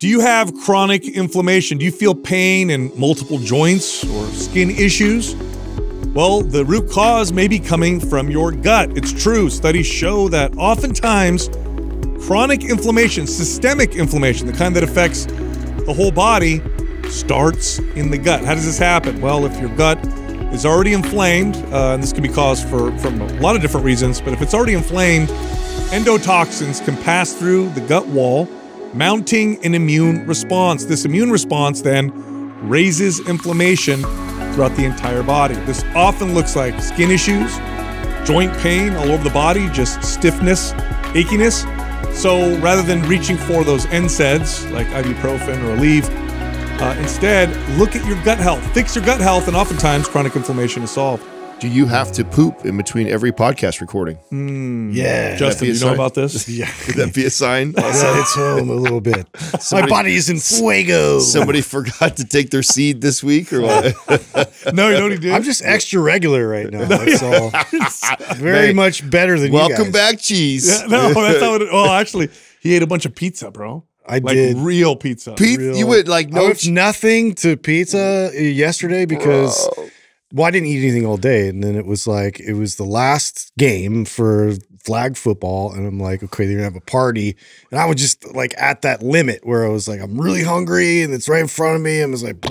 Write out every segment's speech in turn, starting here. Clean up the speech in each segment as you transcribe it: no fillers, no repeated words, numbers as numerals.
Do you have chronic inflammation? Do you feel pain in multiple joints or skin issues? Well, the root cause may be coming from your gut. It's true. Studies show that oftentimes chronic inflammation, systemic inflammation, the kind that affects the whole body, starts in the gut. How does this happen? Well, if your gut is already inflamed, and this can be caused from a lot of different reasons, but if it's already inflamed, endotoxins can pass through the gut wall, mounting an immune response. This immune response then raises inflammation throughout the entire body. This often looks like skin issues, joint pain all over the body, just stiffness, achiness. So rather than reaching for those NSAIDs like ibuprofen or Aleve, instead look at your gut health, fix your gut health, and oftentimes chronic inflammation is solved. Do you have to poop in between every podcast recording? Yeah. Justin, you know about this? Yeah. Could that be a sign? Also, it's home a little bit. My body is in fuego. Somebody forgot to take their seed this week? Or what? No, you know what he did? I'm just extra regular right now. That's all. Very much better than you guys. Welcome back, cheese. Yeah, no, that's not what it, well, actually, he ate a bunch of pizza, bro. I did. Real pizza. You would like no... I went nothing to pizza yesterday because... Bro. Well, I didn't eat anything all day, and then it was like, it was the last game for flag football, and I'm like, okay, they're going to have a party, and I was just like at that limit where I was like, I'm really hungry, and it's right in front of me, and I was like,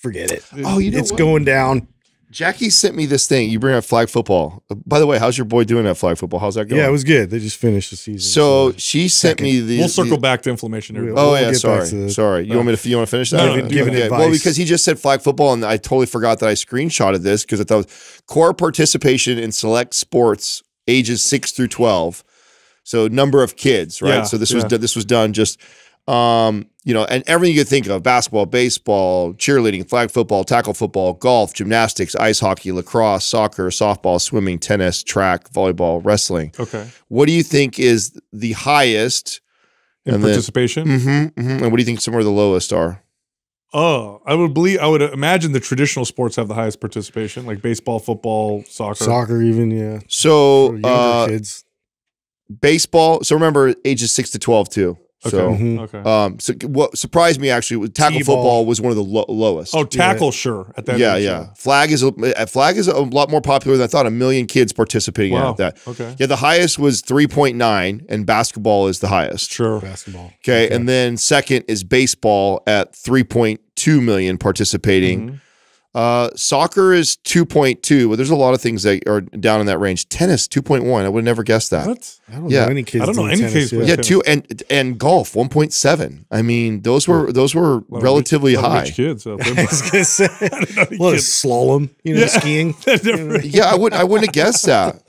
forget it. Oh, you know it's going down. Jackie sent me this thing. You bring up flag football. By the way, how's your boy doing at flag football? How's that going? Yeah, it was good. They just finished the season. So she sent me the... We'll circle back to inflammation. Oh, yeah, sorry. You want me to finish that? No, give advice. Well, because he just said flag football, and I totally forgot that I screenshotted this because I thought it was core participation in select sports ages 6 through 12. So number of kids, right? Yeah, so this was done just... you know, and everything you could think of, basketball, baseball, cheerleading, flag football, tackle football, golf, gymnastics, ice hockey, lacrosse, soccer, softball, swimming, tennis, track, volleyball, wrestling. Okay. What do you think is the highest in participation? And what do you think some of the lowest are? Oh, I would imagine the traditional sports have the highest participation, like baseball, football, soccer. Soccer even, yeah. So, kids. Baseball, so remember ages 6 to 12 too. Okay. So, so what surprised me actually was tackle football was one of the lowest. Oh, tackle, sure. At that age, yeah. Flag is a lot more popular than I thought. A million kids participating at that. Okay. Yeah, the highest was 3.9, and basketball is the highest. Sure. Basketball. Okay, and then second is baseball at 3.2 million participating. Soccer is 2.2, but there's a lot of things that are down in that range. Tennis, 2.1. I would have never guessed that. What? I don't know any kids. I don't know any kids. Yeah, and golf, 1.7. I mean, those were relatively high. Kids out there. I was gonna say, well, slalom, you know, skiing. Yeah, I wouldn't have guessed that.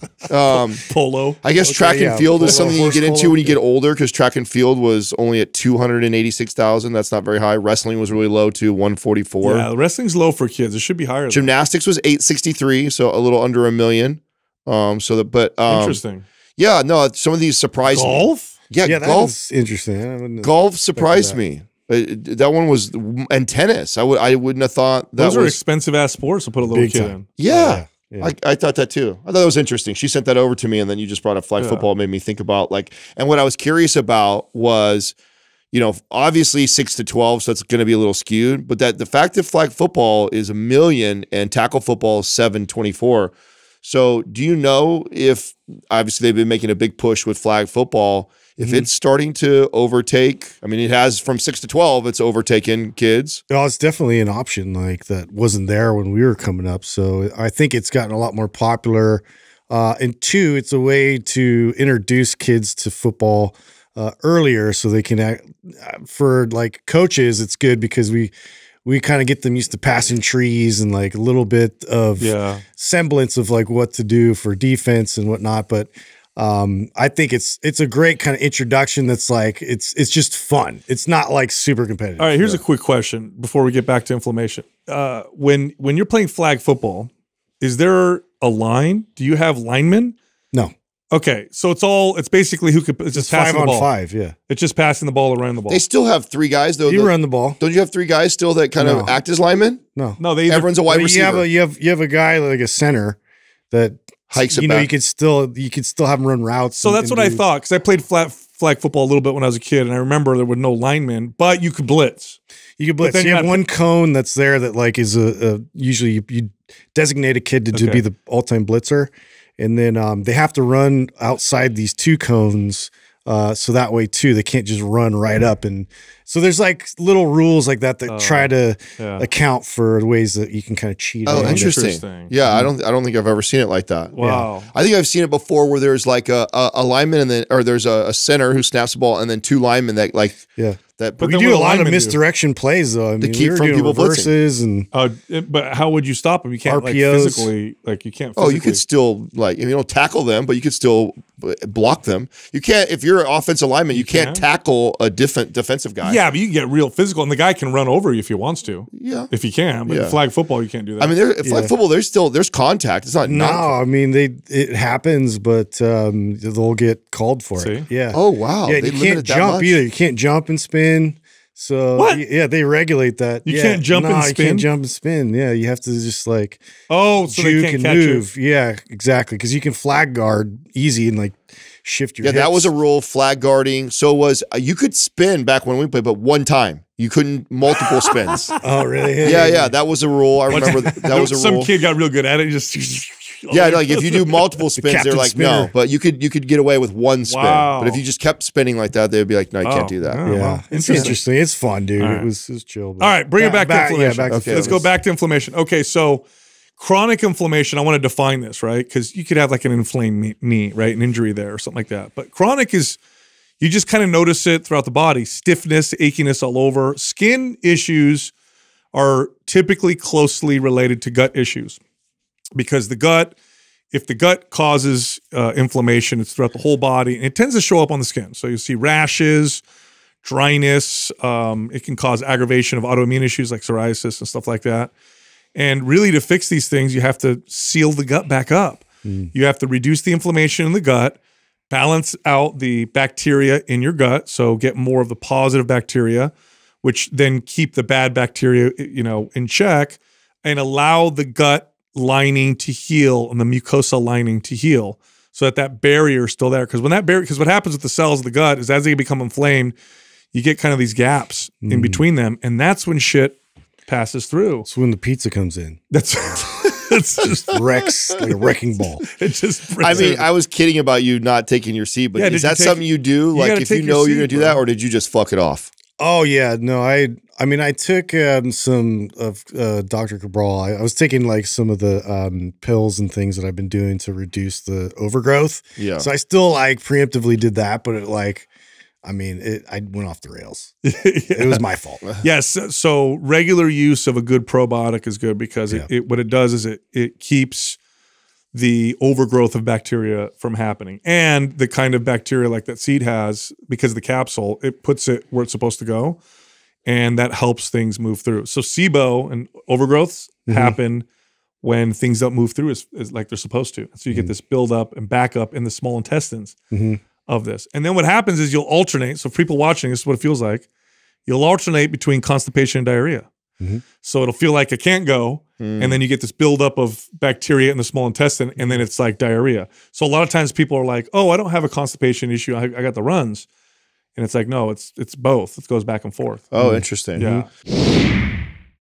Polo. I guess track and field is something you get into when you get older, because track and field was only at 286,000. That's not very high. Wrestling was really low too, 144. Yeah, wrestling's low for kids. It should be higher. Gymnastics was 863, so a little under a million. Interesting. Yeah, no, some of these surprised me. Golf? Yeah, golf. Interesting. Golf surprised me. That one was, and tennis. I wouldn't have thought that. Those are expensive ass sports to put a little kid in. Yeah. Yeah. I thought that too. I thought that was interesting. She sent that over to me, and then you just brought up flag football. It made me think about like, and what I was curious about was, you know, obviously 6 to 12, so it's going to be a little skewed. But that the fact that flag football is a million and tackle football is 724. So, do you know if obviously they've been making a big push with flag football? If it's starting to overtake, I mean, it has from 6 to 12. It's overtaken kids. No, it's definitely an option like that wasn't there when we were coming up. So, I think it's gotten a lot more popular. And two, it's a way to introduce kids to football earlier, so they can act, for like coaches, it's good because we kind of get them used to passing trees and like a little bit of semblance of like what to do for defense and whatnot. But I think it's a great kind of introduction. That's like it's just fun. It's not like super competitive. All right, here's a quick question before we get back to inflammation. When you're playing flag football, is there a line? Do you have linemen? No. Okay, so it's basically who could just passing the ball. 5 on 5, yeah. It's just passing the ball or running the ball. They still have 3 guys though. You run the ball. Don't you have 3 guys still that kind of act as linemen? No, no. They everyone's a wide receiver. You have a guy like a center that hikes it back. You know, you could still have him run routes. So that's what I thought, because I played flat flag football a little bit when I was a kid, and I remember there were no linemen, but you could blitz. You could blitz. So you have one cone that's there that like is a usually you designate a kid to be the all-time blitzer, and then they have to run outside these two cones. So that way too, they can't just run right up. And so there's like little rules like that that try to account for ways that you can kind of cheat. Oh, interesting. Yeah. Mm-hmm. I don't think I've ever seen it like that. Wow. Yeah. I think I've seen it before where there's like a lineman and then, or there's a center who snaps the ball and then two linemen that like, but we do a lot of misdirection plays though. I mean, to keep from people blitzing. And but how would you stop them? You can't like, physically, like you can't. Physically. Oh, you could still like you know tackle them, but you could still block them. You can't if you're an offensive lineman. You can't tackle a defensive guy. Yeah, but you can get real physical, and the guy can run over you if he wants to. Yeah, if he can. But in flag football, you can't do that. I mean, flag football. There's still contact. It's not I mean, it happens, but they'll get called for it. Yeah. Oh wow. Yeah, you can't jump either. You can't jump and spin. So yeah, they regulate that. You can't jump and spin. You can't jump and spin. Yeah, you have to just like so they can't catch move. You. Yeah, exactly. Because you can flag guard easy and like shift your. Yeah, hips. That was a rule. Flag guarding. So was you could spin back when we played, but one time. You couldn't multiple spins. Oh, really? Yeah. That was a rule. I remember that was a rule. Some kid got real good at it. Just yeah, like if you do multiple spins, they're like, no. But you could get away with one spin. Wow. But if you just kept spinning like that, they'd be like, no, you can't do that. Oh, yeah, wow. It's interesting. It's fun, dude. Right. It was chill. But all right, bring it back to inflammation. Yeah, Let's go back to inflammation. Okay, so chronic inflammation. I want to define this, right? Because you could have like an inflamed knee, right? An injury there or something like that. But chronic is. You just kind of notice it throughout the body. Stiffness, achiness all over. Skin issues are typically closely related to gut issues because the gut, if the gut causes inflammation, it's throughout the whole body, and it tends to show up on the skin. So you see rashes, dryness. It can cause aggravation of autoimmune issues like psoriasis and stuff like that. And really to fix these things, you have to seal the gut back up. Mm. You have to reduce the inflammation in the gut. Balance out the bacteria in your gut, so get more of the positive bacteria, which then keep the bad bacteria, you know, in check, and allow the gut lining to heal and the mucosa lining to heal, so that that barrier is still there. Because when that barrier, because what happens with the cells of the gut is as they become inflamed, you get kind of these gaps in between them, and that's when shit passes through. That's when the pizza comes in. That's. It's just wrecks like a wrecking ball. It just. I mean, I was kidding about you not taking your seed, but is that something you do? Like, if you know you're going to do that, or did you just fuck it off? Oh yeah, no. I mean, I took some of Dr. Cabral. I was taking like some of the pills and things that I've been doing to reduce the overgrowth. Yeah. So I still like preemptively did that, but it like. I mean, I went off the rails. It was my fault. Yes. So regular use of a good probiotic is good because what it does is it keeps the overgrowth of bacteria from happening. And the kind of bacteria like that seed has, because of the capsule, it puts it where it's supposed to go. And that helps things move through. So SIBO and overgrowths happen when things don't move through as like they're supposed to. So you get this buildup and backup in the small intestines. Of this. And then what happens is you'll alternate. So for people watching, this is what it feels like. You'll alternate between constipation and diarrhea. So it'll feel like it can't go. And then you get this buildup of bacteria in the small intestine, and then it's like diarrhea. So a lot of times people are like, oh, I don't have a constipation issue. I got the runs. And it's like, no, it's both. It goes back and forth. Oh, interesting. Yeah.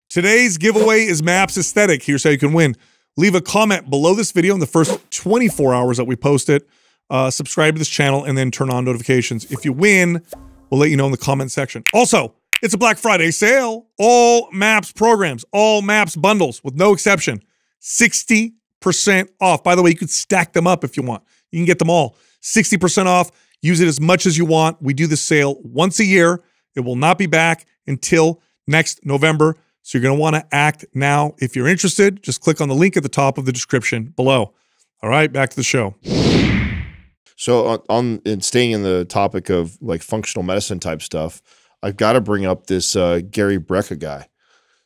Today's giveaway is MAPS Aesthetic. Here's how you can win. Leave a comment below this video in the first 24 hours that we post it. Subscribe to this channel and then turn on notifications. If you win, we'll let you know in the comment section. Also, it's a Black Friday sale. All MAPS programs, all MAPS bundles, with no exception, 60% off. By the way, you could stack them up if you want. You can get them all. 60% off. Use it as much as you want. We do this sale once a year. It will not be back until next November. So you're going to want to act now. If you're interested, just click on the link at the top of the description below. All right, back to the show. So on staying in the topic of like functional medicine type stuff, I've got to bring up this Gary Brecka guy.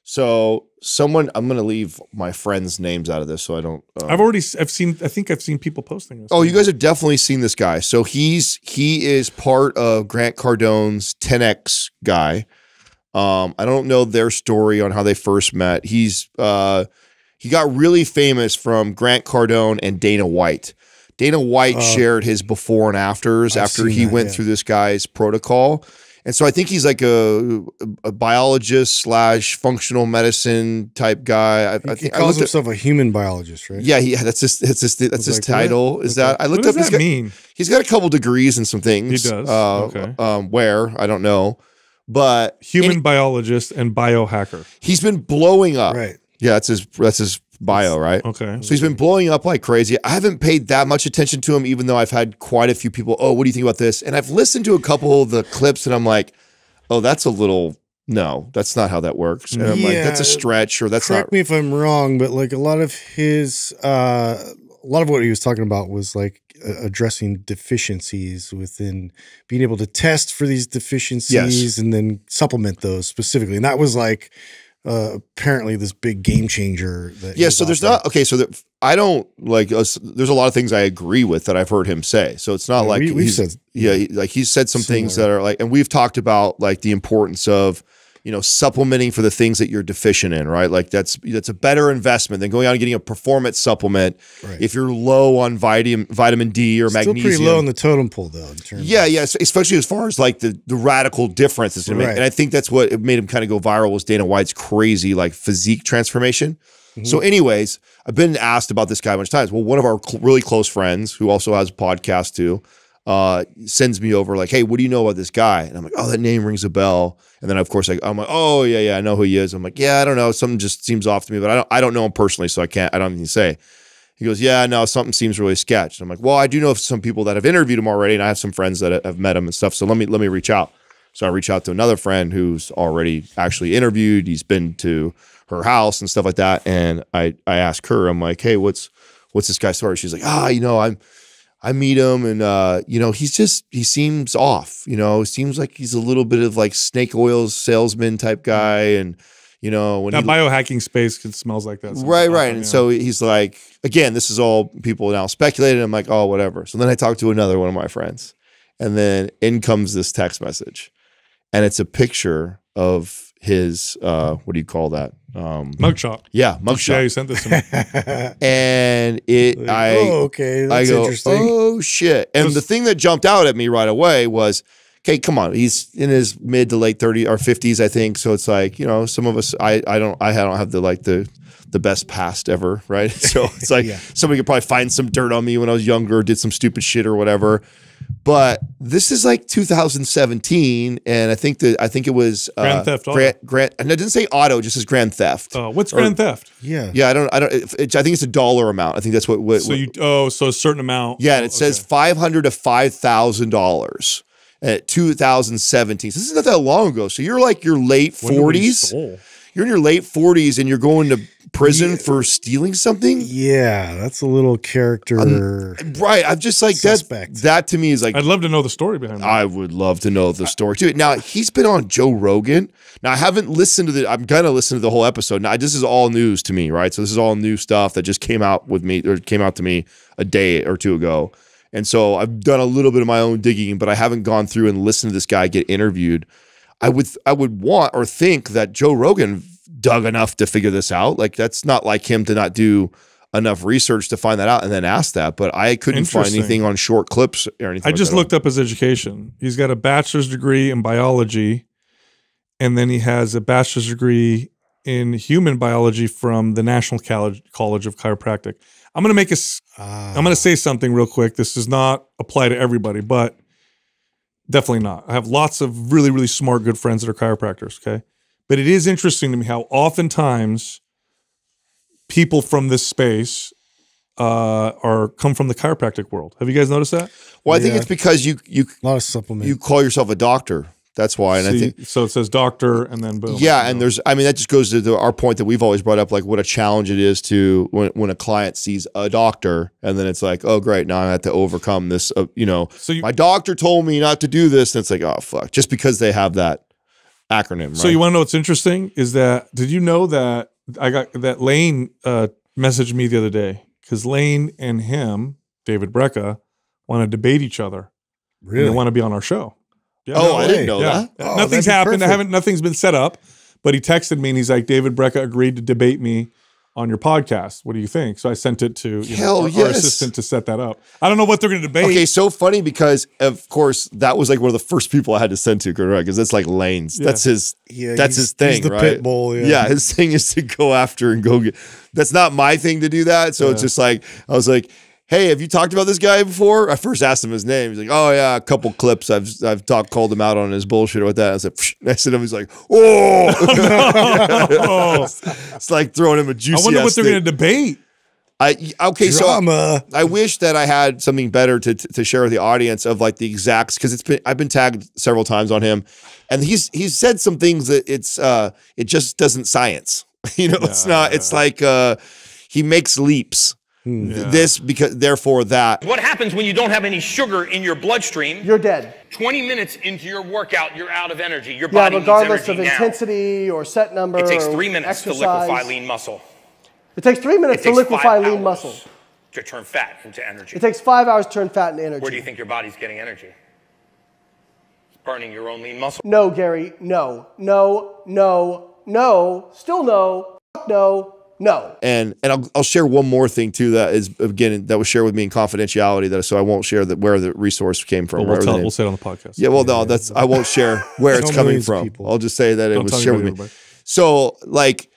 So I'm going to leave my friends' names out of this, so I don't. I think I've seen people posting this. Oh, you guys have definitely seen this guy. So he is part of Grant Cardone's 10X guy. I don't know their story on how they first met. He got really famous from Grant Cardone and Dana White. Dana White shared his before and afters after he went through this guy's protocol. And so I think he's like a biologist slash functional medicine type guy. I think he calls himself a human biologist, right? Yeah, that's his title. Is that? I looked up. What does that mean? He's got a couple degrees and some things. He does. Okay. Where I don't know, but human biologist and biohacker. He's been blowing up. Right. Yeah, that's his bio, right? Okay. So he's been blowing up like crazy. I haven't paid that much attention to him, even though I've had quite a few people, oh, what do you think about this? And I've listened to a couple of the clips and I'm like, oh, that's a little, no, that's not how that works. And I'm like, that's a stretch, or that's correct me if I'm wrong, but like a lot of what he was talking about was like addressing deficiencies within, being able to test for these deficiencies and then supplement those specifically. And that was like, apparently this big game changer that so there's not I don't like there's a lot of things I agree with that I've heard him say, so it's not like we've said he's said some things that are like, and we've talked about like the importance of, you know, supplementing for the things that you're deficient in, right? Like that's a better investment than going out and getting a performance supplement if you're low on vitamin D or magnesium. Still pretty low on the totem pole though. In terms of especially as far as like the radical difference it's gonna make. And I think that's what it made him kind of go viral, was Dana White's crazy like physique transformation. So anyways, I've been asked about this guy a bunch of times. Well, one of our really close friends who also has a podcast too, sends me over like, hey, what do you know about this guy? And I'm like, oh, that name rings a bell. And then of course I'm like, oh yeah, I know who he is. I'm like, yeah, I don't know. Something just seems off to me, but I don't know him personally, so I don't even say. He goes, yeah, no, something seems really sketched. And I'm like, well, I do know some people that have interviewed him already, and I have some friends that have met him and stuff. So let me reach out. So I reach out to another friend who's already actually interviewed. He's been to her house and stuff like that. And I ask her, I'm like, hey, what's this guy's story? She's like, you know, I meet him and, you know, he seems off, you know, it seems like he's a little bit of like snake oil salesman type guy. And, you know, when that biohacking space, it smells like that. Right. And so he's like, again, this is all people now speculating. I'm like, oh, whatever. So then I talk to another one of my friends, and then in comes this text message, and it's a picture of his, what do you call that? Mugshot. Yeah, mugshot. Yeah, you sent this to me. And it, like, okay, that's interesting. Oh shit! And the thing that jumped out at me right away was, okay, come on, he's in his mid to late 30s or 50s, I think. So it's like, you know, some of us, I don't have the like the best past ever, right? So it's like somebody could probably find some dirt on me when I was younger, or did some stupid shit or whatever. But this is like 2017, and I think it was Grand Theft Auto. Grand, and I didn't say auto, just as Grand Theft. What's Grand Theft? Yeah. I don't. I think it's a dollar amount. I think that's what. So you so a certain amount. Yeah, and it says $500 to $5,000 at 2017. So this is not that long ago. So you're like your late 40s. You're in your late 40s, and you're going to prison for stealing something? Yeah, that's a little character. Right. I'm just like, that to me is like, I'd love to know the story behind that. I would love to know the story too. Now, he's been on Joe Rogan. Now, I haven't listened to I'm going to listen to the whole episode. Now, this is all news to me, right? So this is all new stuff that just came out with me, or came out to me a day or two ago. And so I've done a little bit of my own digging, but I haven't gone through and listened to this guy get interviewed. I would want or think that Joe Rogan dug enough to figure this out. Like, that's not like him to not do enough research to find that out and then ask that. But I couldn't find anything on short clips or anything. I just looked up his education. He's got a bachelor's degree in biology, and then he has a bachelor's degree in human biology from the National College of Chiropractic. I'm going to make a, I'm going to say something real quick. This does not apply to everybody, but definitely not. I have lots of really, really smart, good friends that are chiropractors, okay? But it is interesting to me how oftentimes people from this space come from the chiropractic world. Have you guys noticed that? Well, I think it's because you a lot of supplements. You call yourself a doctor. That's why. And I think so. It says doctor, and then boom. Yeah, and there's. I mean, that just goes to our point that we've always brought up, like what a challenge it is to when a client sees a doctor, and then it's like, oh great, now I have to overcome this. You know, so my doctor told me not to do this, and it's like, oh fuck, just because they have that acronym, right? So you want to know what's interesting is that, did you know that I got that Lane messaged me the other day, because Lane and him, David Brecka, want to debate each other. Really? And they want to be on our show. Yeah, oh, no, I didn't know that. Oh, nothing's happened. Nothing's been set up, but he texted me and he's like, David Brecka agreed to debate me on your podcast. What do you think? So I sent it to our assistant to set that up. I don't know what they're going to debate. Okay, so funny because, of course, that was like one of the first people I had to send to, correct? Because that's like Lane's. Yeah. That's his that's his thing, he's the right? Pit bull, yeah. Yeah, his thing is to go after and go get... That's not my thing to do that. So it's just like, I was like, hey, have you talked about this guy before? I first asked him his name. He's like, oh, yeah, a couple clips. I've called him out on his bullshit about that. I said, like, I said, he's like, oh. No. It's like throwing him a juicy. I wonder what they're going to debate. So I wish that I had something better to share with the audience of like the exacts, because it's been, I've been tagged several times on him, and he's said some things that it just doesn't science. You know, it's not. It's like he makes leaps. Yeah. This, because, therefore, that. What happens when you don't have any sugar in your bloodstream? You're dead. 20 minutes into your workout, you're out of energy. Your body needs energy now. Regardless of intensity or set number. It takes 3 minutes to liquefy lean muscle. It takes 3 minutes to liquefy lean muscle. To turn fat into energy. It takes 5 hours to turn fat into energy. Where do you think your body's getting energy? It's burning your own lean muscle. No, Gary, no. No, no, no, still no, no. No. And I'll share one more thing too that is, again, that was shared with me in confidentiality, that so I won't share that where the resource came from. We'll say it on the podcast. Yeah, well, no, that's I won't share where it's coming from. People. I'll just say that it was shared with me. So like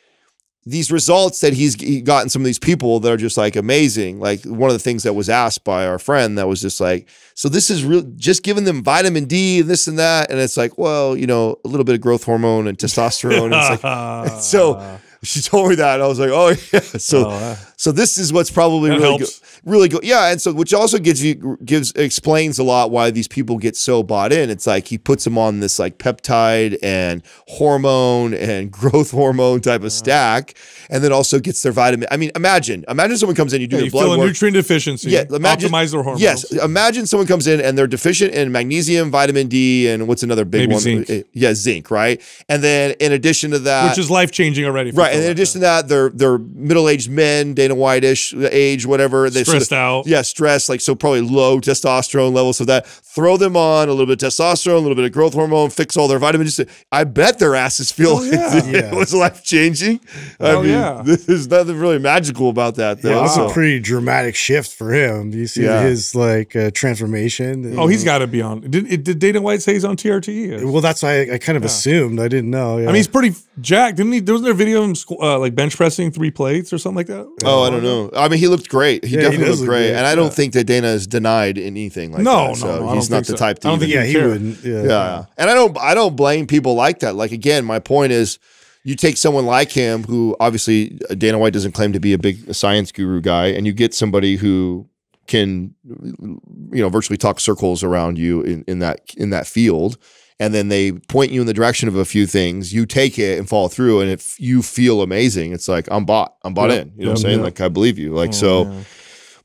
these results that he's gotten, some of these people that are just like amazing. Like one of the things that was asked by our friend that was just like, so this is real, just giving them vitamin D and this and that. And it's like, well, you know, a little bit of growth hormone and testosterone. And it's like, and so she told me that, and I was like, oh, yeah. So so this is what's probably really good. Really good. Yeah, and so which also explains a lot why these people get so bought in. It's like he puts them on this like peptide and hormone and growth hormone type of stack, and then also gets their vitamin. I mean, imagine someone comes in, you do your blood work. You feel a nutrient deficiency. Yeah, optimize their hormones. Yes, imagine someone comes in and they're deficient in magnesium, vitamin D, and what's another big one? Zinc. Yeah, zinc, right? And then in addition to that, which is life changing already, right? And in addition to that, they're middle-aged men, Dana White-ish age, whatever. They're stressed out. Yeah, stressed. Like, so probably low testosterone levels of that. Throw them on a little bit of testosterone, a little bit of growth hormone, fix all their vitamins. I bet their asses feel it was life-changing. I mean, there's nothing really magical about that, though. Yeah, that's a pretty dramatic shift for him. You see his, like, transformation. Oh, he's got to be on. Did Dana White say he's on TRT? Well, that's why I kind of assumed. I didn't know. Yeah. I mean, he's pretty jacked. Didn't he? Wasn't there a video of him like bench pressing 3 plates or something like that? Oh, I don't know. I mean, he looked great. He definitely looked great. And I don't think that Dana is denied anything like that. So he's not the type to even care. He wouldn't. Yeah. And I don't blame people like that. Like, again, my point is, you take someone like him, who obviously Dana White doesn't claim to be a big science guru guy, and you get somebody who can, you know, virtually talk circles around you in that field. And then they point you in the direction of a few things. You take it and follow through. And if you feel amazing, it's like, I'm bought in. You know what I'm saying? Like, I believe you. Like,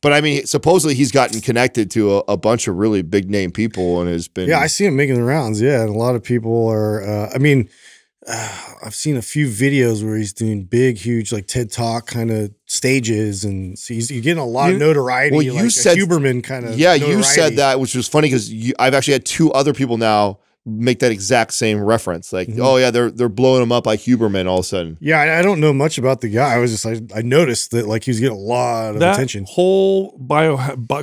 but I mean, supposedly he's gotten connected to a bunch of really big name people and has been. Yeah, I see him making the rounds. Yeah. And a lot of people are, I mean, I've seen a few videos where he's doing big, huge, like TED Talk kind of stages, and so he's getting a lot of notoriety. Well, you like said Huberman kind of. Yeah, notoriety. You said that, which was funny because I've actually had 2 other people now make that exact same reference, like, oh yeah, they're blowing him up like Huberman all of a sudden. Yeah, I don't know much about the guy. I was just like, I noticed that like he was getting a lot of attention. That whole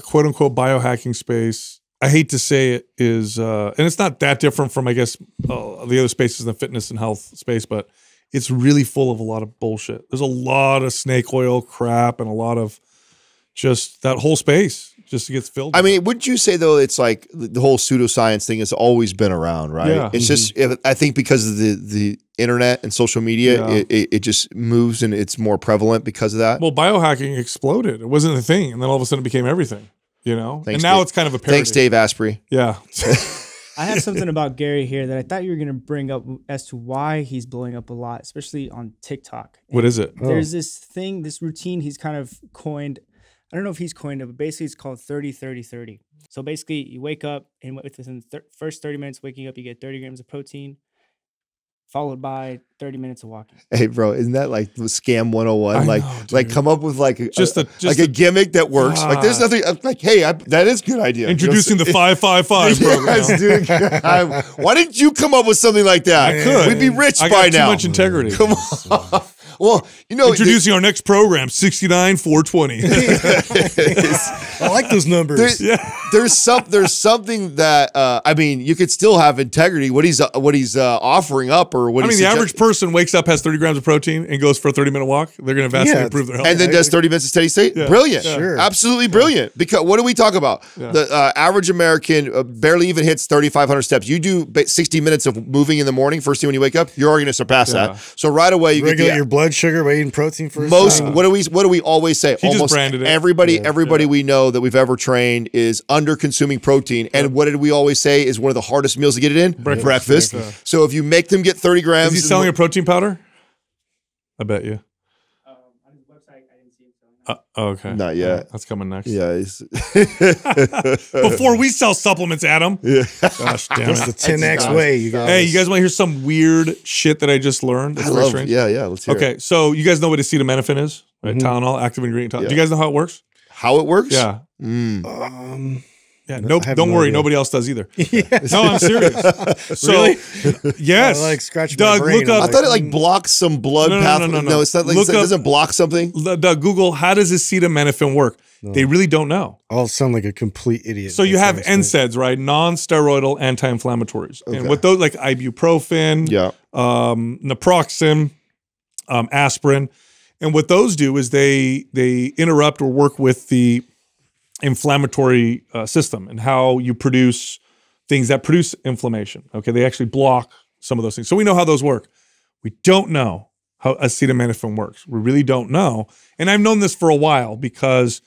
quote unquote biohacking space, I hate to say it, is and it's not that different from, I guess, the other spaces in the fitness and health space, but it's really full of a lot of bullshit. There's a lot of snake oil crap and a lot of just that whole space. Just gets filled. I mean, wouldn't you say though, it's like the whole pseudoscience thing has always been around, right? Yeah. It's just, I think because of the internet and social media, it just moves and it's more prevalent because of that. Well, biohacking exploded. It wasn't a thing. And then all of a sudden it became everything, you know? Thanks, and now it's kind of a parody. Thanks, Dave Asprey. Yeah. I have something about Gary here that I thought you were going to bring up as to why he's blowing up a lot, especially on TikTok. And what is it? There's this thing, this routine he's kind of coined. I don't know if he's coined it, but basically it's called 30-30-30. So basically you wake up and within the first 30 minutes waking up, you get 30 grams of protein, followed by 30 minutes of walking. Hey bro, isn't that like scam 101? I like come up with like a gimmick that works. Like there's nothing like, hey, that is a good idea. Introducing the 5-5-5 program. Yes, dude, why didn't you come up with something like that? I could. We'd be rich by now. Too much integrity. Come on. Well, you know, introducing our next program, 69-420. I like those numbers. There's something that I mean, you could still have integrity. What he's offering up, or what I mean, the average person wakes up, has 30 grams of protein, and goes for a 30-minute walk. They're going to vastly improve their health, and then does 30 minutes of steady state. Yeah. Brilliant, sure, absolutely brilliant. Yeah. Because what do we talk about? Yeah. The average American barely even hits 3,500 steps. You do 60 minutes of moving in the morning, first thing when you wake up, you're already going to surpass that. So right away, you regulate your blood sugar by eating protein first. What do we always say? Almost everybody we know that we've ever trained is under consuming protein. And what did we always say is one of the hardest meals to get it in? Breakfast. Yeah. So if you make them get 30 grams. Is he selling a protein powder? I bet you. On his website, I didn't see him selling that. Okay. Not yet. Yeah, that's coming next. Yeah. Before we sell supplements, Adam. Yeah. Gosh, damn it. That's the 10X way, you guys. Hey, you guys want to hear some weird shit that I just learned? I love, yeah, let's hear it. Okay, so you guys know what acetaminophen is, right? Tylenol, active ingredient. Do you guys know how it works? How it works? Yeah. Mm. Yeah, nope. Don't worry. Nobody else does either. No, I'm serious. So, really? Yes. I like Doug, my brain. Look up. I thought it like blocks some blood path. No, it's not like it doesn't block something. Doug, Google, how does acetaminophen work? No. They really don't know. I'll sound like a complete idiot. So you have NSAIDs, right? Non-steroidal anti-inflammatories. Okay. And with those, like ibuprofen, naproxen, aspirin. And what those do is they interrupt or work with the inflammatory system and how you produce things that produce inflammation. Okay, they actually block some of those things. So we know how those work. We don't know how acetaminophen works. We really don't know. And I've known this for a while because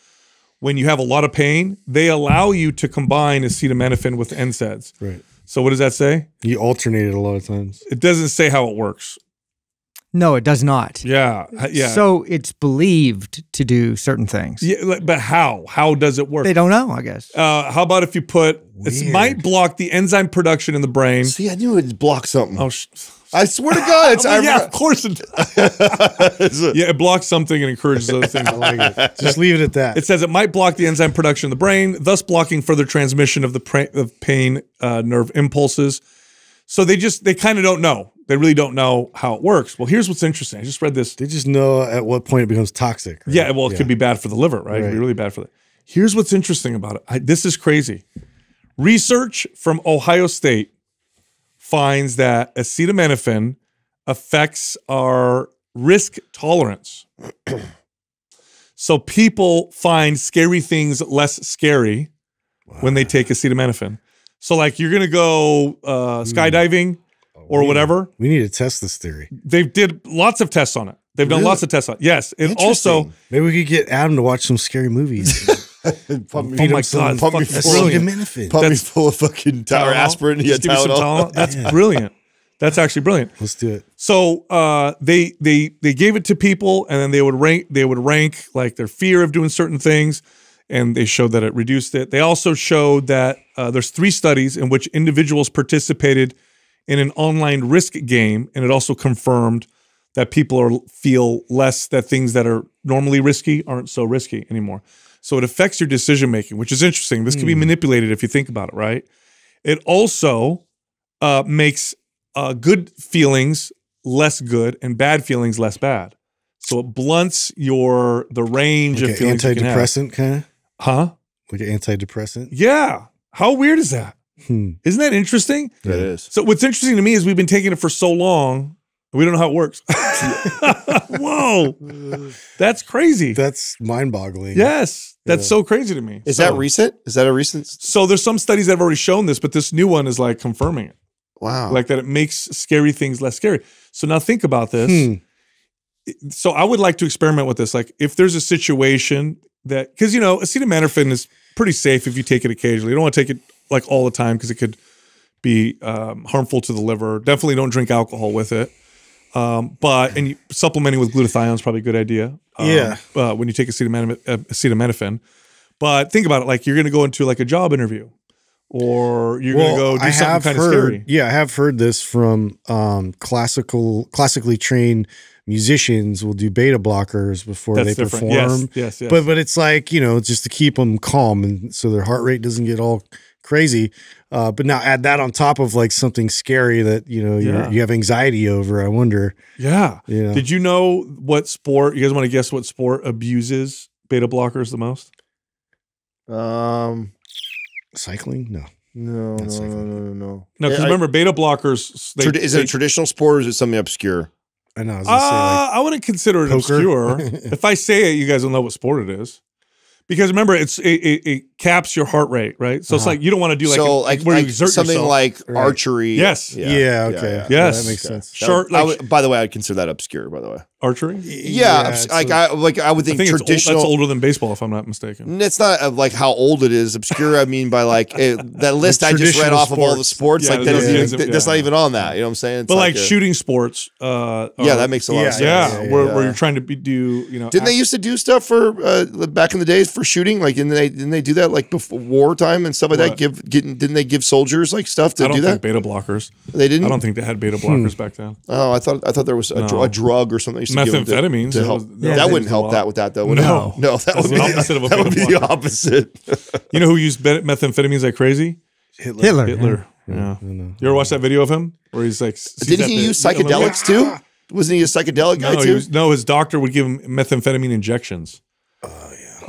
when you have a lot of pain, they allow you to combine acetaminophen with NSAIDs. Right. So what does that say? You alternate it a lot of times. It doesn't say how it works. No, it does not. Yeah, yeah. So it's believed to do certain things. Yeah, but how? How does it work? They don't know, I guess. How about if you put, it might block the enzyme production in the brain. See, I knew it blocked something. Oh, I swear to God. It's, I mean, yeah, of course it does. Yeah, it blocks something and encourages other things. I like it. Just leave it at that. It says it might block the enzyme production in the brain, thus blocking further transmission of the pain nerve impulses. So they kind of don't know. They really don't know how it works. Well, here's what's interesting. I just read this. They just know at what point it becomes toxic. Right? Yeah, well, it could be bad for the liver, right? It could be really bad for that. Here's what's interesting about it. This is crazy. Research from Ohio State finds that acetaminophen affects our risk tolerance. So people find scary things less scary when they take acetaminophen. So like you're going to go skydiving or whatever. We need to test this theory. They did lots of tests on it. They've done lots of tests on it. Yes. And also, maybe we could get Adam to watch some scary movies. Oh my God. Pump me full of fucking aspirin. Yeah, Tylenol. That's brilliant. That's actually brilliant. Let's do it. So they gave it to people, and then they would rank like their fear of doing certain things. And they showed that it reduced it. They also showed that there's 3 studies in which individuals participated in an online risk game, and it also confirmed that people feel less that things that are normally risky aren't so risky anymore. So it affects your decision-making, which is interesting. This can be manipulated if you think about it, right? It also makes good feelings less good and bad feelings less bad. So it blunts the range of feelings you can have. Antidepressant kind of? Huh? Like an antidepressant? Yeah. How weird is that? Isn't that interesting? It is. So what's interesting to me is we've been taking it for so long, we don't know how it works. Whoa. That's crazy. That's mind-boggling. Yes. That's so crazy to me. Is that recent? Is that a recent? So there's some studies that have already shown this, but this new one is like confirming it. Wow. Like that it makes scary things less scary. So now think about this. So I would like to experiment with this. Like if there's a situation that, because you know, acetaminophen is pretty safe if you take it occasionally. You don't want to take it like all the time because it could be harmful to the liver. Definitely don't drink alcohol with it. But supplementing with glutathione is probably a good idea. When you take acetaminophen. But think about it. Like you're going to go into like a job interview or you're going to go do something kind of scary. Yeah, I have heard this from classically trained musicians will do beta blockers before they perform. Yes, yes, yes. But it's like, you know, just to keep them calm and so their heart rate doesn't get all crazy. But now add that on top of like something scary that, you know, you have anxiety over. I wonder. Yeah. You know. Did you know what sport, you guys want to guess what sport abuses beta blockers the most? Cycling? No. No. No, because remember, beta blockers. Is it a traditional sport or is it something obscure? I know. I wouldn't consider it obscure. If I say it, you guys will know what sport it is. Because remember, it caps your heart rate, right? So it's like you don't want to do like archery. Yes. Yeah. Okay. Yeah, yes. Yeah, that makes sense. Sure. By the way, I'd consider that obscure. By the way, archery. Yeah. I would think traditional. That's older than baseball, if I'm not mistaken. It's not like how old it is. Obscure. I mean by like that list I just read off of all the sports. Yeah, like that's not even on that. You know what I'm saying? But like shooting sports. Yeah, that makes a lot of sense. Yeah, where you're trying to do, you know? Didn't they used to do stuff for back in the days? For shooting, like didn't they do that like before wartime and stuff like that? Didn't they give soldiers like stuff to do that? I don't think beta blockers. They didn't. I don't think they had beta blockers back then. Oh, I thought there was a drug or something. Methamphetamines. That wouldn't help that with that though. No, that would be the opposite. You know who used methamphetamines like crazy? Hitler. Yeah. You ever watch that video of him where he's like? Didn't he use psychedelics too? Wasn't he a psychedelic guy too? No, his doctor would give him methamphetamine injections.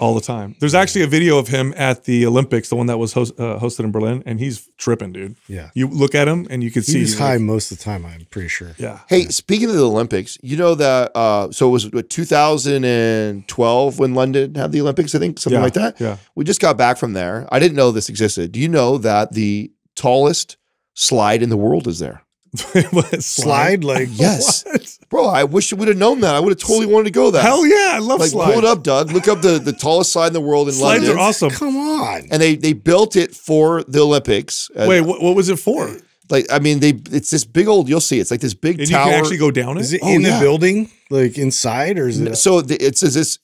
All the time. There's actually a video of him at the Olympics, the one that was hosted in Berlin, and he's tripping, dude. Yeah. You look at him and you can see. He's high most of the time, I'm pretty sure. Yeah. Hey, speaking of the Olympics, you know that, so it was 2012 when London had the Olympics, I think, something like that? Yeah. We just got back from there. I didn't know this existed. Do you know that the tallest slide in the world is there? Slide? Like, yes. What? Bro, I wish I would have known that. I would have totally wanted to go there. Hell yeah, I love slides. Pull it up, Doug. Look up the tallest slide in the world in London. Slides are awesome. Come on. And they built it for the Olympics. Wait, what was it for? Like, I mean, it's this big old, you'll see, it's like this big tower. You can actually go down it? Is it in the building? Like inside, or is it? So it's this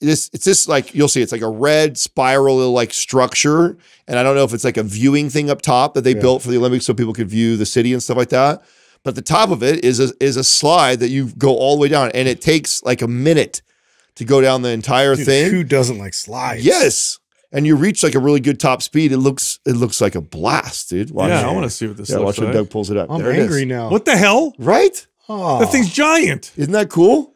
like, you'll see, it's like a red spiral like structure. And I don't know if it's like a viewing thing up top that they built for the Olympics so people could view the city and stuff like that. But the top of it is a slide that you go all the way down, and it takes like a minute to go down the entire thing. Who doesn't like slides? Yes, and you reach like a really good top speed. It looks like a blast, dude. Watch I want to see what this looks watch like. When Doug pulls it up. I'm angry now. What the hell? Right? Oh. That thing's giant. Isn't that cool?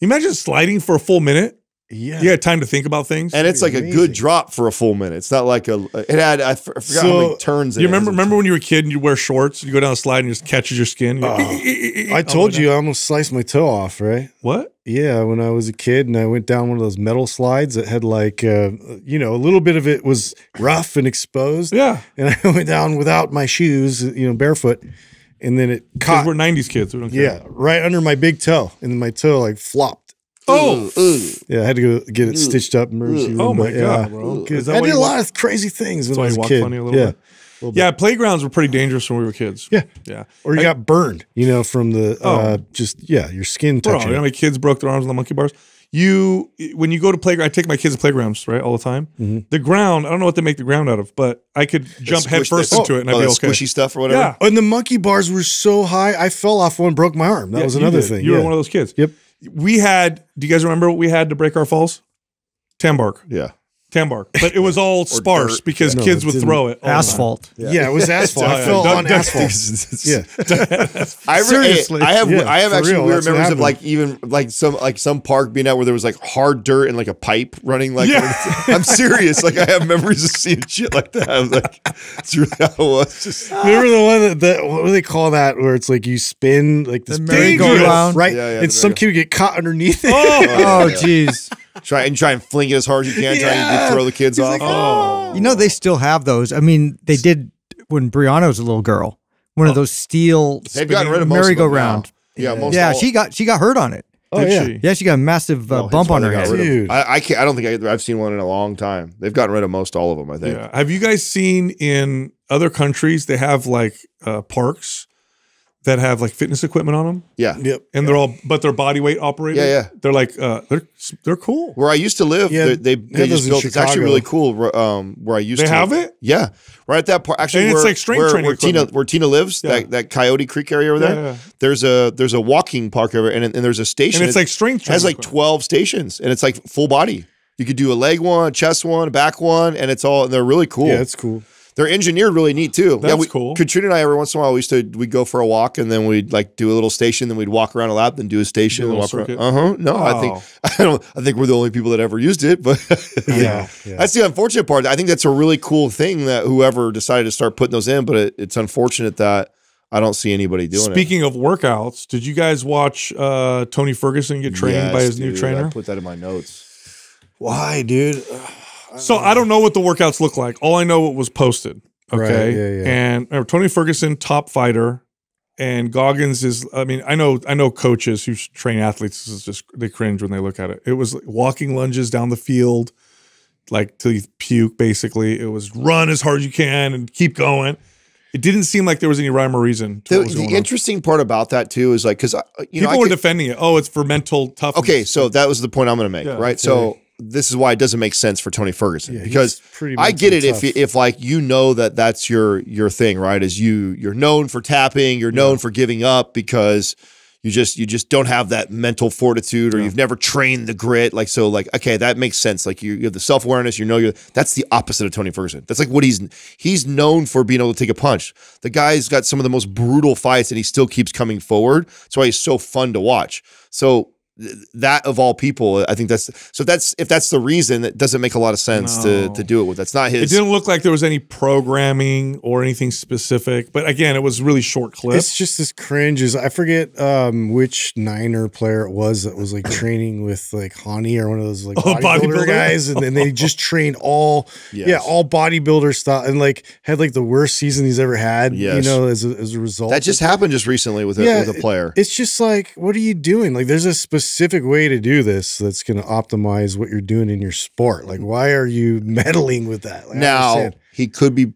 Imagine sliding for a full minute. Yeah, you had time to think about things, and it's like amazing. A good drop for a full minute. It's not like a. It had I forgot how many turns. You remember when you were a kid and you wear shorts, you go down a slide and it just catches your skin. I told you I almost sliced my toe off. Right? What? Yeah, when I was a kid and I went down one of those metal slides that had like, you know, a little bit of it was rough and exposed. Yeah, and I went down without my shoes, you know, barefoot. And then it caught. We're '90s kids. We don't care. Yeah, right under my big toe, and then my toe like flopped. Oh, yeah! I had to go get it stitched up. Emergency room, oh my god, bro! I did a lot of crazy things when I was a kid. Funny a little bit. Yeah, playgrounds were pretty dangerous when we were kids. Yeah, yeah. Or you got burned, you know, from the your skin touching. Bro, you know, my kids broke their arms on the monkey bars. When you go to playground, I take my kids to playgrounds all the time. The ground, I don't know what they make the ground out of, but I could jump headfirst into it and I'd be okay. Squishy stuff or whatever. Yeah. And the monkey bars were so high, I fell off one, and broke my arm. That was another thing. You were one of those kids. Yep. We had, do you guys remember what we had to break our falls? Tambark. Yeah. Tambark. But it was all sparse because kids would throw it. Asphalt. Yeah, it was asphalt. I fell on asphalt. Yeah. Seriously. I have actually weird memories of like even like some park being out where there was like hard dirt and like a pipe running like. Yeah. I'm serious. Like I have memories of seeing shit like that. I was like, that's really how it was. Just, remember the one that what do they call that where it's like you spin like this merry-go-round, right? Yeah, and some kid would get caught underneath it. Oh, jeez. Try and fling it as hard as you can. Yeah. Try to throw the kids off. Like, oh. You know they still have those. I mean, they did when Brianna was a little girl. One of those steel merry-go-round. Yeah, she got hurt on it. Oh yeah, she got a massive bump on her head. Dude, I don't think I've seen one in a long time. They've gotten rid of most all of them. I think. Yeah. Have you guys seen in other countries they have like parks? That have like fitness equipment on them. Yeah. Yep. And they're all, but they're body weight operated. Yeah, yeah. They're like, they're cool. Where I used to live, they just built, it's actually really cool where I used to live. They have it? Yeah. Right at that part. Actually, and it's like strength training where Tina lives, that Coyote Creek area over there, there's a walking park over and there's a station. And it's like strength training. It has like 12 stations and it's like full body. You could do a leg one, a chest one, a back one, and it's all, and they're really cool. Yeah, it's cool. They're engineered really neat too. That's cool. Katrina and I, every once in a while, we'd go for a walk, and then we'd like do a little station, then we'd walk around a lap, then do a station, and walk around. No, wow. I think we're the only people that ever used it, but yeah, that's the unfortunate part. I think that's a really cool thing that whoever decided to start putting those in, but it's unfortunate that I don't see anybody doing it. Speaking of workouts, did you guys watch Tony Ferguson get trained by his new trainer? I put that in my notes. Why, dude? So I don't know what the workouts look like. All I know it was posted. Okay. Right, and Tony Ferguson, top fighter, and Goggins is, I mean, I know coaches who train athletes, this is just, they cringe when they look at it. It was like walking lunges down the field, like till you puke, basically. It was run as hard as you can and keep going. It didn't seem like there was any rhyme or reason. The interesting part about that too is like, because people were defending it. Oh, it's for mental toughness. Okay, so that was the point I'm going to make, right? So this is why it doesn't make sense for Tony Ferguson, because I get it if like that's your thing, right? Is you're known for tapping, you're known for giving up because you just don't have that mental fortitude, or you've never trained the grit. Like, so like, okay, that makes sense. Like you have the self-awareness, that's the opposite of Tony Ferguson. That's like what he's known for, being able to take a punch. The guy's got some of the most brutal fights and he still keeps coming forward. That's why he's so fun to watch. So that, of all people, I think if that's the reason, it doesn't make a lot of sense to do it with. That's not his. It didn't look like there was any programming or anything specific, but again, it was really short clip. It's just this cringe. I forget which Niner player it was that was like training with like Hani or one of those like bodybuilder guys, and then they just trained all bodybuilder stuff, and like had like the worst season he's ever had. You know, as a result, that just happened just recently with a player. It's just like, what are you doing? Like, there's a specific way to do this that's going to optimize what you're doing in your sport. Like, why are you meddling with that? Like, now he could be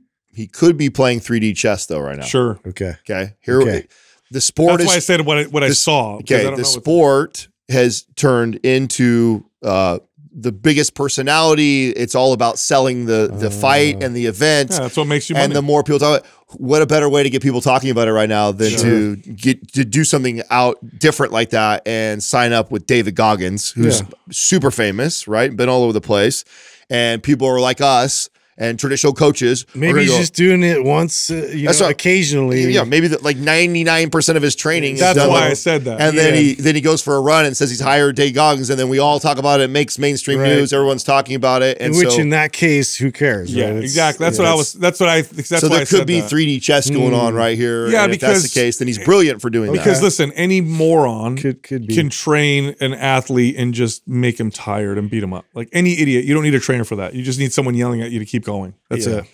playing 3D chess though right now. Sure. Okay. Okay. The sport is, that's why I said what I saw. Okay. The sport has turned into the biggest personality. It's all about selling the fight and the event. Yeah, that's what makes you money. And the more people talk about it, what a better way to get people talking about it right now than to do something out different like that and sign up with David Goggins, who's super famous, right? Been all over the place. And people are like us and traditional coaches. Maybe he's just doing it once, occasionally. Yeah, maybe like 99% of his training. That's is done why I said that. And then he goes for a run and says he's hired Dave Goggins, and then we all talk about it. It makes mainstream news. Everyone's talking about it. And which, so, in that case, who cares? Yeah, right? Exactly. That's what I was. That's what I. That's so there could be 3D chess going on right here. Yeah, and because if that's the case, then he's brilliant for doing that. Because listen, any moron can train an athlete and just make him tired and beat him up. Like any idiot, you don't need a trainer for that. You just need someone yelling at you to keep going. That's it.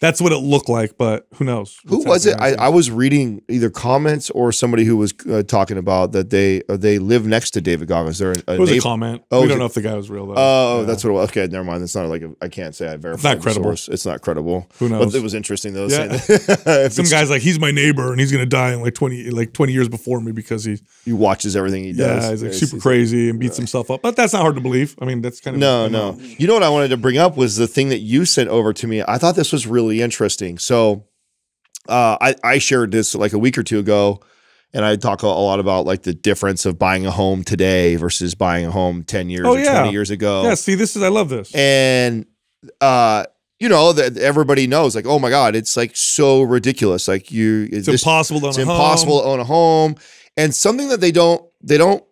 That's what it looked like, but who knows? Who was it? I was reading either comments or somebody who was talking about that they live next to David Goggins. There was a comment. Oh, we don't know if the guy was real though. Oh, that's what it was. Okay, never mind. That's not like I can't say I verified. It's not credible. It's not credible. Who knows? But it was interesting though. Yeah. Some guy's like, he's my neighbor and he's gonna die in like 20 years before me because he watches everything he does. Yeah, he's like super crazy and beats himself up. But that's not hard to believe. I mean, that's kind of no. You know what I wanted to bring up was the thing that you sent over to me. I thought this was really interesting. So I shared this like a week or two ago, and I talk a lot about like the difference of buying a home today versus buying a home 10 years or 20 years ago. Yeah, see, this is, I love this. And you know, that everybody knows, like, oh my God, it's like so ridiculous. Like it's impossible to own a home. And something that they don't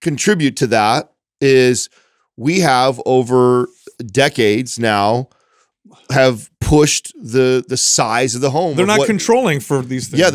contribute to that is we have over decades now have pushed the size of the home. They're not controlling for these things. Yeah,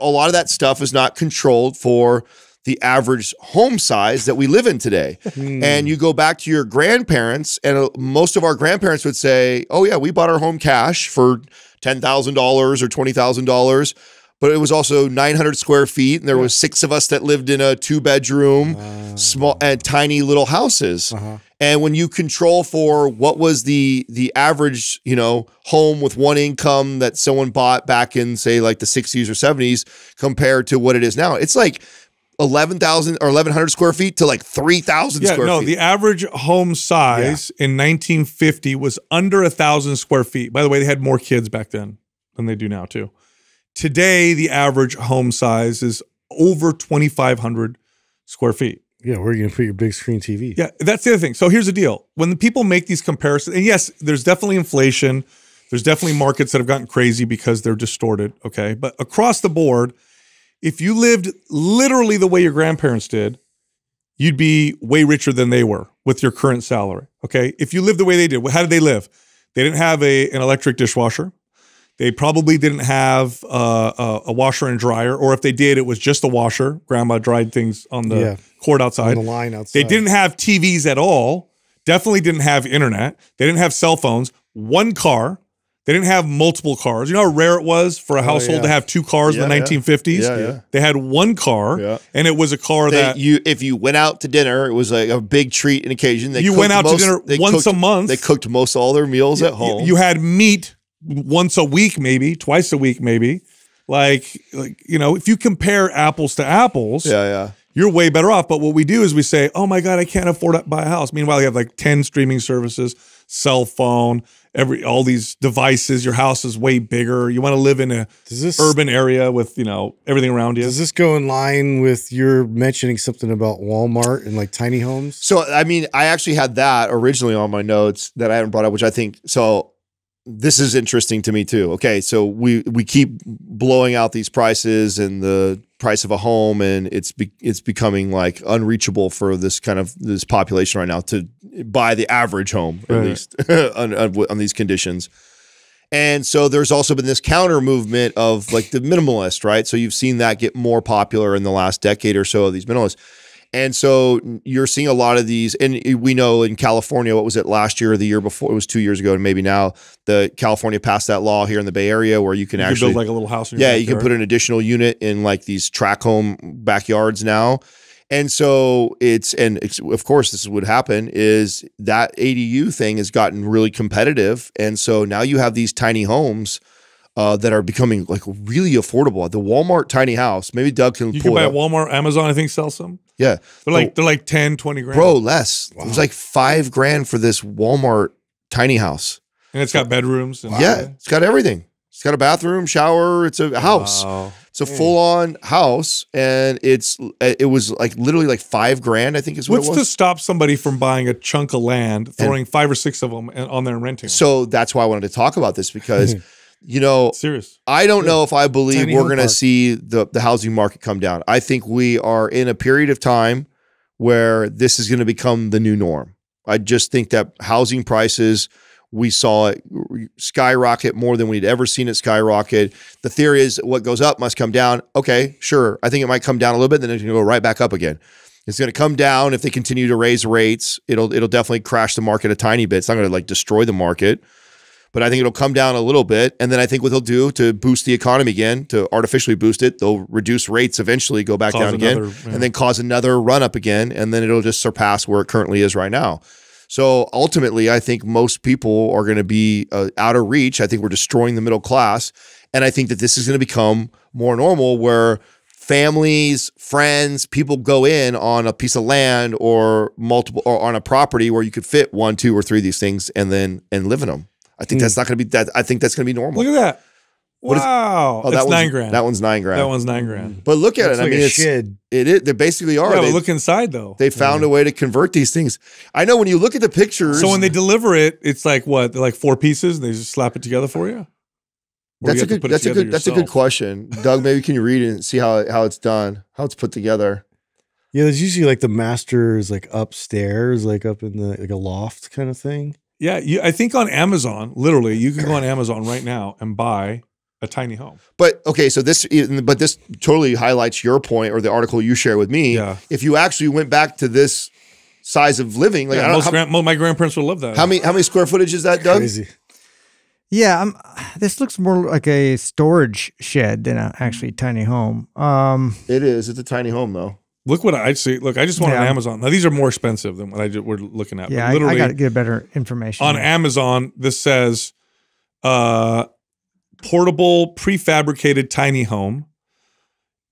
a lot of that stuff is not controlled for the average home size that we live in today. And you go back to your grandparents, and most of our grandparents would say, oh yeah, we bought our home cash for $10,000 or $20,000. But it was also 900 square feet, and there was 6 of us that lived in a 2-bedroom, small and tiny little houses. And when you control for what was the average, you know, home with one income that someone bought back in, say, like the 60s or 70s, compared to what it is now, it's like 11,000 or 1,100 square feet to like 3,000 square feet. The average home size in 1950 was under 1,000 square feet. By the way, they had more kids back then than they do now too. Today, the average home size is over 2,500 square feet. Yeah, where are you going to put your big screen TV? Yeah, that's the other thing. So here's the deal. When the people make these comparisons, and yes, there's definitely inflation. There's definitely markets that have gotten crazy because they're distorted, okay? But across the board, if you lived literally the way your grandparents did, you'd be way richer than they were with your current salary, okay? If you lived the way they did, how did they live? They didn't have an electric dishwasher. They probably didn't have a washer and dryer, or if they did, it was just a washer. Grandma dried things on the cord outside. On the line outside. They didn't have TVs at all. Definitely didn't have internet. They didn't have cell phones. One car. They didn't have multiple cars. You know how rare it was for a household to have two cars in the 1950s? Yeah, yeah. They had one car, and it was a car that... If you went out to dinner, it was like a big treat and occasion. They you went out to dinner once a month. They cooked most all their meals at home. You had meat once a week, maybe, twice a week, maybe. Like you know, if you compare apples to apples, you're way better off. But what we do is we say, oh my God, I can't afford to buy a house. Meanwhile, you have like 10 streaming services, cell phone, all these devices. Your house is way bigger. You want to live in a urban area with, you know, everything around you. Does this go in line with your mentioning something about Walmart and like tiny homes? So, I mean, I actually had that originally on my notes that I haven't brought up, which I think, so this is interesting to me too. Okay. So we keep blowing out these prices and the price of a home, and it's becoming like unreachable for this kind of this population right now to buy the average home, at least on these conditions. And so there's also been this counter movement of like the minimalist, right? So you've seen that get more popular in the last decade or so, of these minimalists. And so you're seeing a lot of these, and we know in California, what was it last year or the year before? It was 2 years ago, and maybe now, the California passed that law here in the Bay Area where you can actually build like a little house in your backyard. You can put an additional unit in like these tract home backyards now. And so it's, of course, this would happen, is that ADU thing has gotten really competitive. And so now you have these tiny homes that are becoming like really affordable. The Walmart tiny house, maybe Doug can pull it up. You can buy at Walmart, Amazon, I think, sells some. Yeah. They're like 10, 20 grand. Bro, less. Wow. It was like $5 grand for this Walmart tiny house. And it's got bedrooms. And yeah. It's got everything. It's got a bathroom, shower. It's a house. Wow. It's a full-on house, and it was like literally like $5 grand, I think is what it was. What's to stop somebody from buying a chunk of land, throwing 5 or 6 of them on there and renting them? So that's why I wanted to talk about this, because you know, I don't know if I believe we're going to see the housing market come down. I think we are in a period of time where this is going to become the new norm. I just think that housing prices, we saw it skyrocket more than we'd ever seen it skyrocket. The theory is what goes up must come down. Okay, sure. I think it might come down a little bit, then it's going to go right back up again. It's going to come down. If they continue to raise rates, it'll definitely crash the market a tiny bit. It's not going to like destroy the market. But I think it'll come down a little bit. And then I think what they'll do to boost the economy again, to artificially boost it, they'll reduce rates eventually, go back down again, and then cause another run up again. And then it'll just surpass where it currently is right now. So ultimately, I think most people are going to be out of reach. I think we're destroying the middle class. And I think that this is going to become more normal, where families, friends, people go in on a piece of land or multiple, or on a property where you could fit 1, 2, or 3 of these things and live in them. I think that's not going to be that. I think that's going to be normal. Look at that! Wow, it's $9 grand. That one's $9 grand. That one's $9 grand. But look at it. I mean, it's shit. It is. They basically are. Yeah, but look inside though. They found a way to convert these things. I know when you look at the pictures. So when they deliver it, it's like what? They're like 4 pieces, and they just slap it together for you. That's a good question, Doug. Maybe can you read it and see how it's done, how it's put together? Yeah, there's usually like the master is like upstairs, like up in the like a loft kind of thing. Yeah, I think on Amazon, literally, you can go on Amazon right now and buy a tiny home. But okay, so this totally highlights your point, or the article you share with me. Yeah. If you actually went back to this size of living, like my grandparents would love that. How many square footage is that, Doug? Crazy. Yeah, this looks more like a storage shed than an actually tiny home. It is. It's a tiny home though. Look what I see. Look, I just want on Amazon. Now, these are more expensive than what we're looking at. Yeah, I got to get better information. On Amazon, this says portable prefabricated tiny home,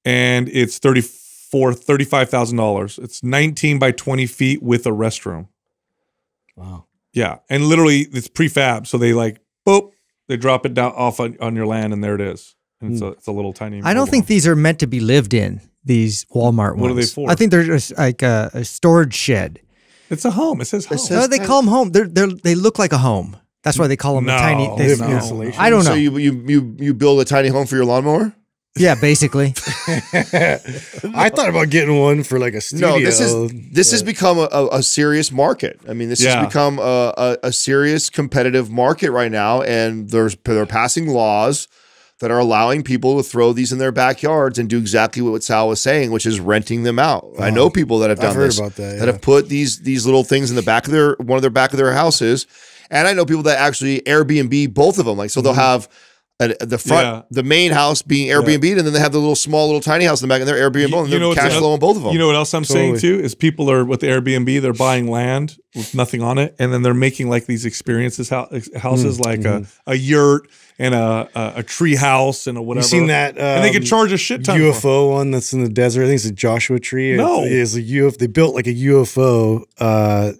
and it's $35,000. It's 19 by 20 feet with a restroom. Wow. Yeah, and literally, it's prefab. So they like, boop, they drop it down off on your land, and there it is. And it's a little tiny. I don't think these are meant to be lived in. These Walmart ones. What are they for? I think they're just like a storage shed. It's a home. It says home. It says, no, they call them home. They look like a home. That's why they call them a tiny. Insulation. I don't know. So you build a tiny home for your lawnmower? Yeah, basically. I thought about getting one for like a studio. No, this has become a serious market. I mean, this has become a serious competitive market right now, and they're passing laws that are allowing people to throw these in their backyards and do exactly what Sal was saying, which is renting them out. Oh, I know people that have done this. I've heard about that, yeah. That have put these little things in the back of their houses, and I know people that actually Airbnb both of them. Like so, they'll have. The front, the main house being Airbnb'd, and then they have the little little tiny house in the back, and they're Airbnb, and they're cash flow on both of them. You know what else I'm saying too is people are with Airbnb, they're buying land with nothing on it, and then they're making like these experiences houses, like a yurt and a tree house and a whatever. You've seen that? And they could charge a shit ton. UFO one that's in the desert. I think it's a Joshua Tree. No, it's a UFO. They built like a UFO,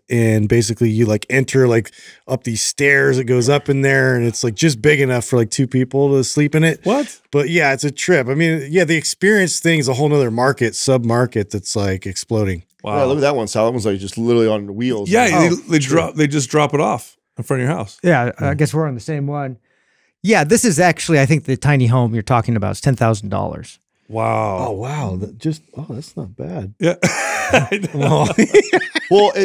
and basically you like enter like up these stairs. It goes up in there, and it's like just big enough for like 2 people to sleep in it. What? But yeah, it's a trip. I mean, yeah, the experience thing is a whole nother market, sub-market that's like exploding. Wow, yeah, look at that one, Sal. That one's like just literally on wheels. Yeah, they just drop it off in front of your house. Yeah, I guess we're on the same one. Yeah, this is actually, I think the tiny home you're talking about is $10,000. Wow. Oh, wow. That's not bad. Yeah. Well,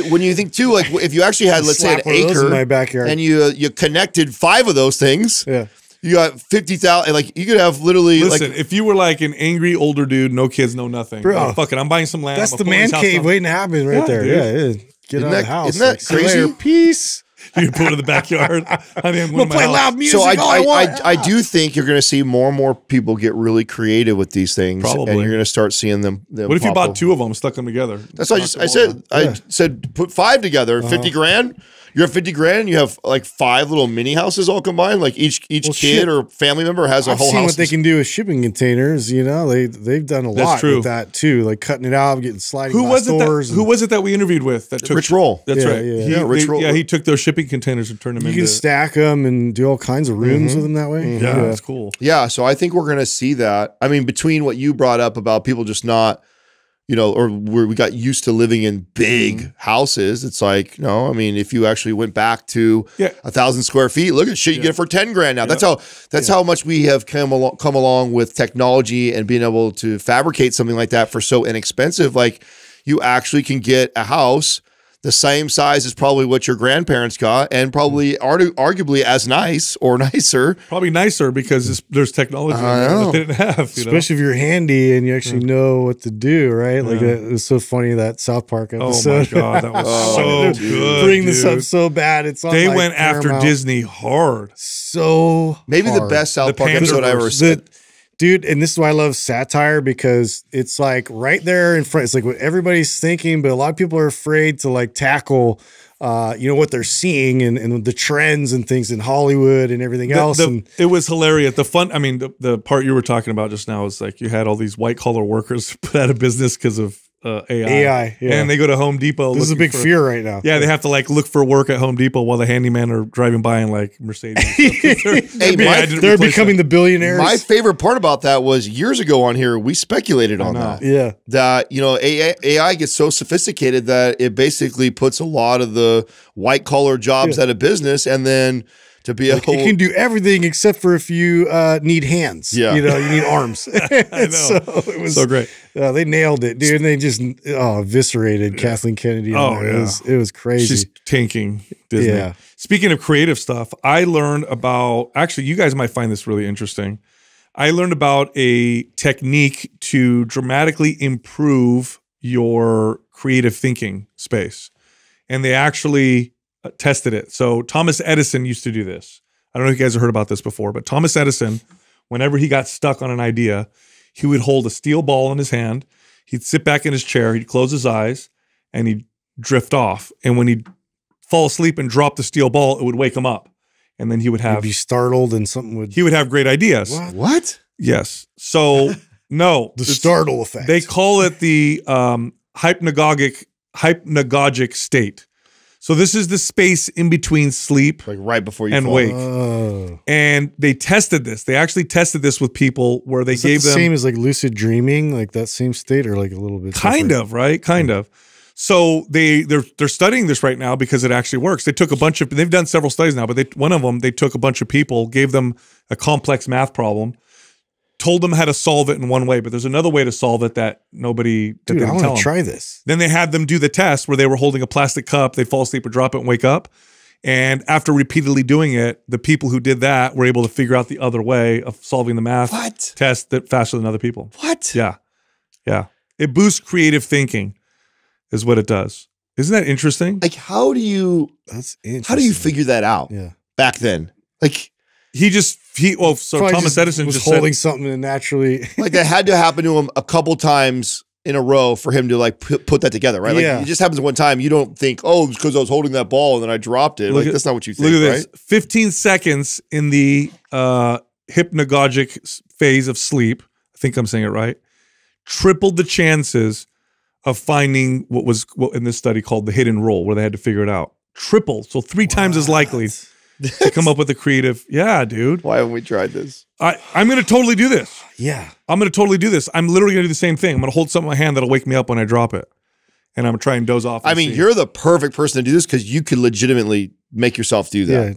when you think too, like if you actually had, let's say, an acre in my backyard, and you connected 5 of those things, yeah, you got 50,000. Like you could have literally. Listen, like, if you were like an angry older dude, no kids, no nothing. Bro, like, fuck it, I'm buying some land. That's the man cave waiting to happen right there. Dude. Yeah, get out of the house. Isn't that crazy? Layer, peace. You put it in the backyard. I mean, we'll play loud music. So I do think you're going to see more and more people get really creative with these things. Probably. And you're going to start seeing them. What if you bought 2 of them, stuck them together? That's why I said put 5 together, 50 grand. You're at 50 grand and you have like 5 little mini houses all combined. Like each kid or family member has a whole house. I've seen what they can do with shipping containers. You know, they've done a lot with that too. Like cutting it out, getting sliding glass doors. Who was it that we interviewed with? That took Rich Roll. That's right. Yeah, Rich Roll. Yeah, he took those shipping containers and turned them into. You can stack them and do all kinds of rooms with them that way. Mm-hmm. Yeah, that's cool. Yeah, so I think we're going to see that. I mean, between what you brought up about people just not, you know, or where we got used to living in big houses, it's like, no, I mean, if you actually went back to 1,000 square feet, look at shit you get for 10 grand now. That's how much we have come along with technology and being able to fabricate something like that for so inexpensive. Like you actually can get a house the same size as probably what your grandparents got, and probably arguably as nice or nicer. Probably nicer because there's technology that they didn't have. Especially if you're handy and you actually know what to do, right? Like it was so funny, that South Park episode. Oh my God, that was so good. Bring this up so bad. It's on, they like, went Paramount. After Disney hard. So maybe hard. The best South Park episode I ever seen. Dude, and this is why I love satire, because it's like right there in front. It's like what everybody's thinking, but a lot of people are afraid to like tackle, you know, what they're seeing and the trends and things in Hollywood and everything else. It was hilarious. The fun, I mean, the part you were talking about just now is like you had all these white collar workers put out of business because of AI, yeah. And they go to Home Depot. This is a big fear right now. Yeah, they have to like look for work at Home Depot while the handyman are driving by in like Mercedes. They're becoming the billionaires. My favorite part about that was years ago on here we speculated on that. Yeah, that you know AI gets so sophisticated that it basically puts a lot of the white collar jobs out of business, and then. To be like, you can do everything except for if you need hands. Yeah, you know, you need arms. I know. So it was so great. They nailed it, dude. And they just eviscerated Kathleen Kennedy. Oh yeah, it was crazy. She's tanking Disney. Yeah. Speaking of creative stuff, I learned about. Actually, you guys might find this really interesting. I learned about a technique to dramatically improve your creative thinking space, and they actually. Tested it. So Thomas Edison used to do this. I don't know if you guys have heard about this before, but Thomas Edison, whenever he got stuck on an idea, he would hold a steel ball in his hand. He'd sit back in his chair. He'd close his eyes and he'd drift off. And when he'd fall asleep and drop the steel ball, it would wake him up. And then he would have- He'd be startled and something would- He would have great ideas. What? Yes. So no. The startle effect. They call it the hypnagogic state. So this is the space in between sleep, like right before you fall. Wake. Oh. And they tested this. They actually tested this with people where they gave them same as like lucid dreaming, like that same state, or like a little bit kind of, right? Kind of. So they're studying this right now because it actually works. They took a bunch of, they've done several studies now, but one of them, they took a bunch of people, gave them a complex math problem, told them how to solve it in one way, but there's another way to solve it that nobody, that didn't tell them. Dude, I want to try this. Then they had them do the test where they were holding a plastic cup, they'd fall asleep or drop it and wake up. And after repeatedly doing it, the people who did that were able to figure out the other way of solving the math test that faster than other people. What? Yeah. Yeah. It boosts creative thinking. Is what it does. Isn't that interesting? Like, how do you? That's interesting. How do you figure that out? Yeah. Back then, like so Thomas Edison was just holding something and naturally, like that had to happen to him a couple times in a row for him to like put that together, right? Like, yeah. It just happens one time. You don't think, oh, it's because I was holding that ball and then I dropped it. Like that's not what you think, right? 15 seconds in the hypnagogic phase of sleep. I think I'm saying it right. Tripled the chances of finding what was in this study called the hidden role, where they had to figure it out. Triple, so three times as likely to come up with a creative. Yeah, dude. Why haven't we tried this? I'm going to totally do this. Yeah. I'm going to totally do this. I'm literally going to do the same thing. I'm going to hold something in my hand that'll wake me up when I drop it. And I'm going to try and doze off. I mean, you're the perfect person to do this because you could legitimately make yourself do that. Yeah.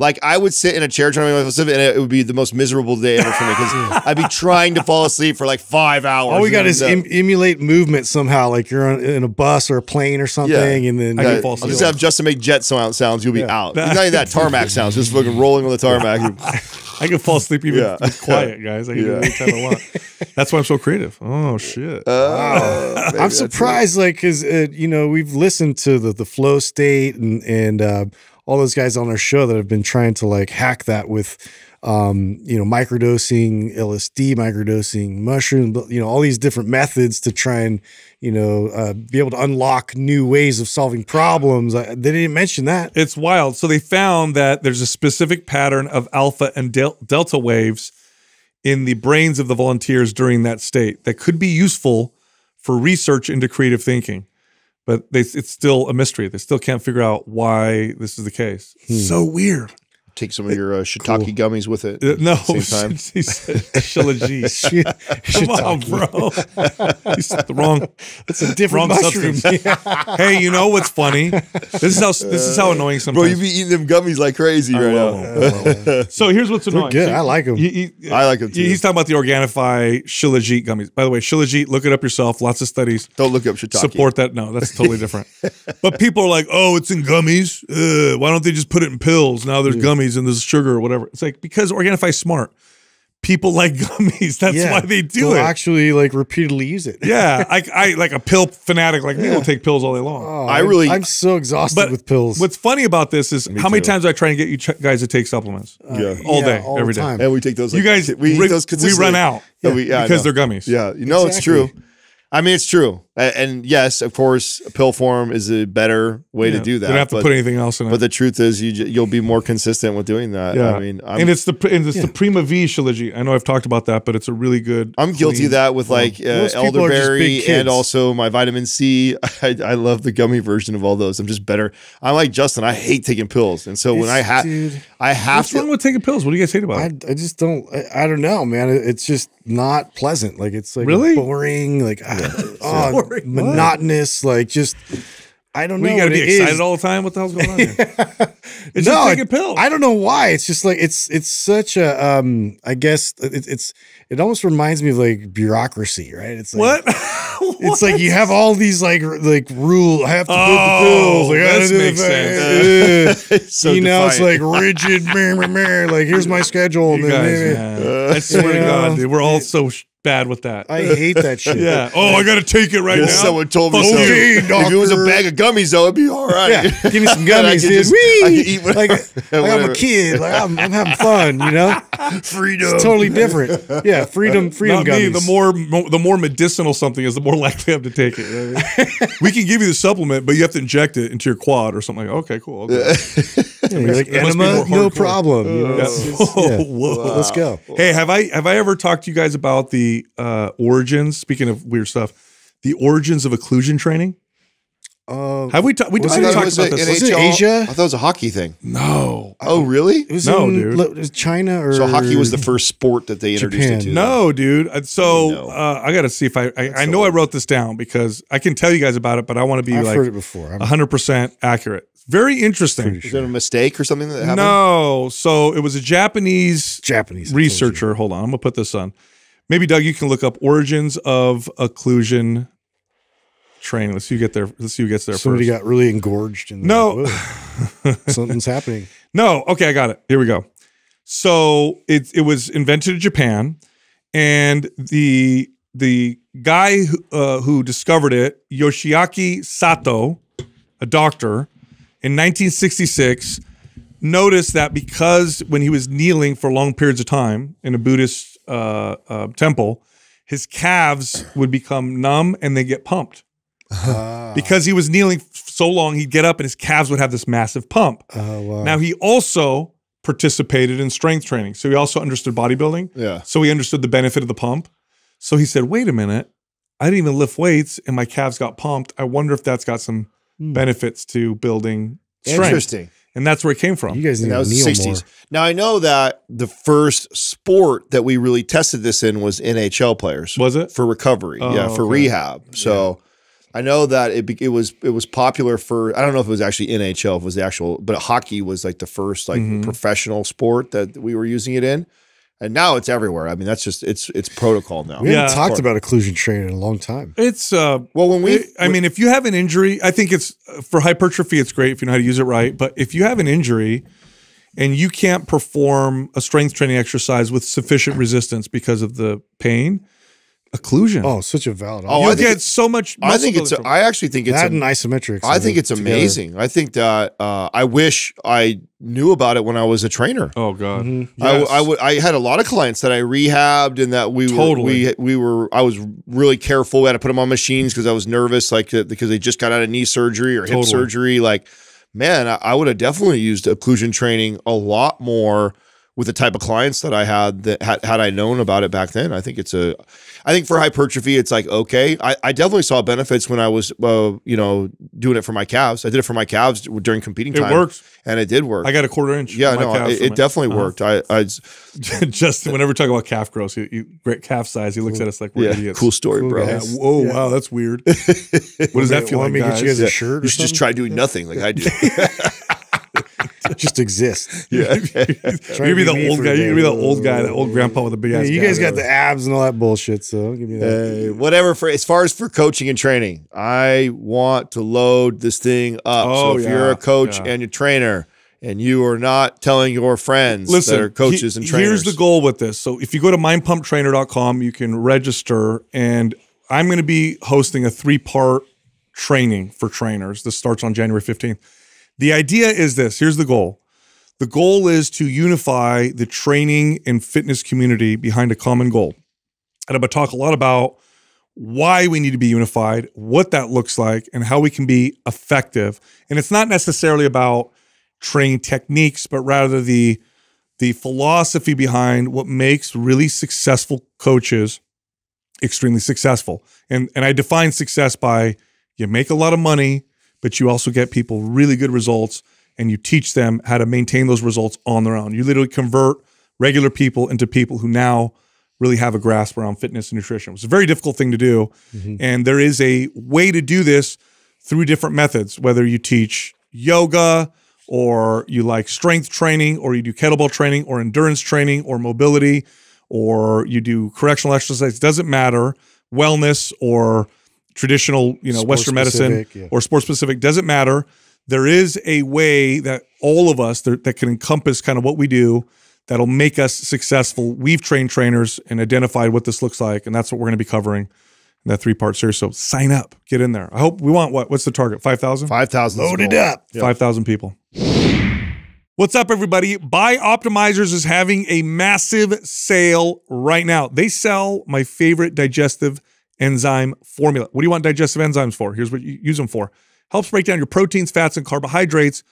Like, I would sit in a chair trying to make myself, and it would be the most miserable day ever for me because I'd be trying to fall asleep for like 5 hours. All we got is emulate movement somehow, like you're on, in a bus or a plane or something, and then you fall asleep. I'll just have Justin make jet sounds, you'll be out. Not even that, tarmac sounds, just fucking rolling on the tarmac. I can fall asleep even quiet, guys. I can do anytime I want. That's why I'm so creative. Oh, shit. Wow. I'm surprised, like, because, you know, we've listened to the flow state and all those guys on our show that have been trying to like hack that with, you know, microdosing, LSD, microdosing, mushroom, you know, all these different methods to try and, you know, be able to unlock new ways of solving problems. They didn't mention that. It's wild. So they found that there's a specific pattern of alpha and delta waves in the brains of the volunteers during that state that could be useful for research into creative thinking. But it's still a mystery. They still can't figure out why this is the case. So weird. Take some of your shiitake gummies with it. No. At the same time. He said shilajit. Come on, bro. He said the wrong. It's a different mushroom. Hey, you know what's funny? This is how annoying sometimes. Bro, you be eating them gummies like crazy right now. So here's what's annoying. They're good. I like them. I like them too. He's talking about the Organifi shilajit gummies. By the way, shilajit, look it up yourself. Lots of studies. Don't look up shiitake. Support that. No, that's totally different. But people are like, oh, it's in gummies. Why don't they just put it in pills? Now there's gummies. And there's sugar or whatever. It's like, because Organifi's smart. People like gummies. That's why they do it. Actually, like, repeatedly use it. Yeah. I like a pill fanatic. Like, people take pills all day long. Oh, I'm so exhausted with pills. What's funny about this is how many times I try and get you guys to take supplements. All day, every time. And we take those. Like, you guys, we drink those consistently. We run out because they're gummies. Yeah. You know, it's true. I mean, it's true. And yes, of course, pill form is a better way to do that. You don't have to put anything else in it. But the truth is you'll be more consistent with doing that. Yeah. I mean, it's the Prima V Shilajit. I know I've talked about that, but it's a really good. I'm guilty of that with like elderberry and also my vitamin C. I love the gummy version of all those. I'm just better. I'm like Justin. I hate taking pills. And so when I have to. What's wrong with taking pills? What do you guys hate about it? I just don't. I don't know, man. It's just not pleasant. Like, it's like really boring. Like, monotonous, like, just I don't know. You gotta be excited all the time. What the hell's going on here? It's just taking pills. I don't know why. It's just like it's such a I guess it almost reminds me of like bureaucracy, right? It's like what? It's like you have all these like rules. I have to build the rules. That makes sense. So you know, it's like rigid. Like, here's my schedule. You guys, I swear to God, dude, we're all so bad with that. I hate that shit. Yeah. Oh, I gotta take it right now. Someone told me so. If it was a bag of gummies, though, it'd be all right. Yeah. Give me some gummies, dude. I can eat like I'm a kid. Like I'm having fun, you know. Freedom. It's totally different. Yeah. Freedom. Not gummies. Me. The more medicinal something is, the more likely I have to take it. We can give you the supplement, but you have to inject it into your quad or something. Like, okay, cool. Okay. Yeah, you're like, enema, no problem. You know? Whoa. Let's go. Hey, have I ever talked to you guys about the origins, speaking of weird stuff, the origins of occlusion training? Have we talked? We talked about this. Was it Asia? I thought it was a hockey thing. No. Oh, really? It was dude. China or so? Hockey was the first sport that they introduced Japan. It to. No, dude. So I got to see if I know I wrote this down because I can tell you guys about it, but I want to be I've like heard it before. 100% accurate. Very interesting. Is that a mistake or something that happened? No. So it was a Japanese researcher. Hold on, I'm gonna put this on. Maybe Doug, you can look up origins of occlusion training. Let's see who get there. Let's see who gets there first. Somebody got really engorged in the something's happening. No, okay, I got it. Here we go. So it was invented in Japan, and the guy who discovered it, Yoshiaki Sato, a doctor, in 1966, noticed that because when he was kneeling for long periods of time in a Buddhist temple, his calves would become numb and they get pumped. Because he was kneeling so long, he'd get up and his calves would have this massive pump. Wow. Now, he also participated in strength training. So he also understood bodybuilding. Yeah. So he understood the benefit of the pump. So he said, wait a minute, I didn't even lift weights and my calves got pumped. I wonder if that's got some benefits to building strength. Interesting. And that's where it came from. You guys need that was the 60s. More. Now, I know that the first sport that we really tested this in was NHL players. Was it? For recovery. Oh, yeah, for rehab. So... Yeah. I know that it was popular for, I don't know if it was actually NHL, if it was the actual, but hockey was like the first like professional sport that we were using it in. And now it's everywhere. I mean, that's just, it's protocol now. We haven't talked about occlusion training in a long time. It's, well, when we, I mean, if you have an injury, I think it's, for hypertrophy, it's great if you know how to use it right. But if you have an injury and you can't perform a strength training exercise with sufficient resistance because of the pain, occlusion. Oh, such a valid. Oh, you get so much. I think it's. I actually think it's that and isometrics. I think it's amazing. Together. I think that. I wish I knew about it when I was a trainer. Oh God, yes. I had a lot of clients that I rehabbed and that we were. I was really careful. We had to put them on machines because I was nervous, like because they just got out of knee surgery or hip surgery. Like, man, I would have definitely used occlusion training a lot more with the type of clients that I had, that had I known about it back then. I think it's a, I think for hypertrophy, it's like, okay, I definitely saw benefits when I was, you know, doing it for my calves. I did it for my calves during competing time. It worked. And it did work. I got a quarter-inch. Yeah, no, it definitely worked. I just, whenever we talk about calf growth, great calf size, he looks at us like we're idiots. Cool story, bro. Yeah. Whoa, wow, that's weird. What does that feel like, guys? You guys a shirt or you should just try doing nothing like I do. Just exist. Yeah. You're be the old guy. You're be the old guy, the old grandpa with a big ass. You guys got the abs and all that bullshit. So give me that. Whatever. For as far as for coaching and training, I want to load this thing up. Oh, so if you're a coach and a trainer, and you are not telling your friends that are coaches and trainers. Here's the goal with this. So if you go to mindpumptrainer.com, you can register, and I'm going to be hosting a 3-part training for trainers. This starts on January 15th. The idea is this. Here's the goal. The goal is to unify the training and fitness community behind a common goal. And I'm going to talk a lot about why we need to be unified, what that looks like, and how we can be effective. And it's not necessarily about training techniques, but rather the philosophy behind what makes really successful coaches extremely successful. And I define success by you make a lot of money, but you also get people really good results and you teach them how to maintain those results on their own. You literally convert regular people into people who now really have a grasp around fitness and nutrition. It's a very difficult thing to do. And there is a way to do this through different methods, whether you teach yoga or you like strength training or you do kettlebell training or endurance training or mobility or you do correctional exercise, it doesn't matter, wellness or traditional, you know, Western medicine or sports specific, doesn't matter. There is a way that all of us that can encompass kind of what we do that'll make us successful. We've trained trainers and identified what this looks like, and that's what we're going to be covering in that 3-part series. So sign up, get in there. I hope we want what's the target? 5,000? 5,000. Load it up. 5,000 people. What's up, everybody? Buy Optimizers is having a massive sale right now. They sell my favorite digestive enzyme formula. What do you want digestive enzymes for? Here's what you use them for. Helps break down your proteins, fats, and carbohydrates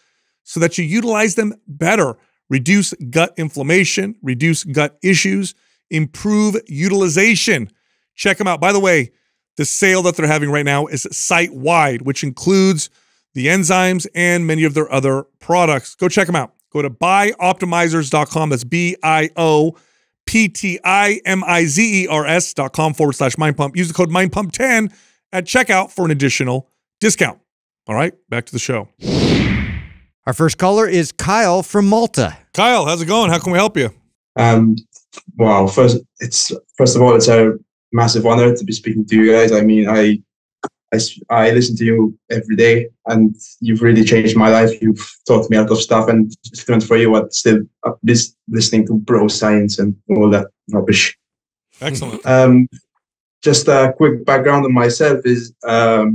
so that you utilize them better. Reduce gut inflammation, reduce gut issues, improve utilization. Check them out. By the way, The sale that they're having right now is site-wide, which includes the enzymes and many of their other products. Go check them out. Go to buyoptimizers.com. That's BIOPTIMIZERS.com/mindpump. Use the code mindpump10 at checkout for an additional discount. All right, back to the show. Our first caller is Kyle from Malta. Kyle, how's it going? How can we help you? Well, first of all, it's a massive honor to be speaking to you guys. I mean, I listen to you every day, and you've really changed my life. You've taught me a lot of stuff, and if it weren't for you, I'd still be listening to bro science and all that rubbish. Excellent. Just a quick background on myself is I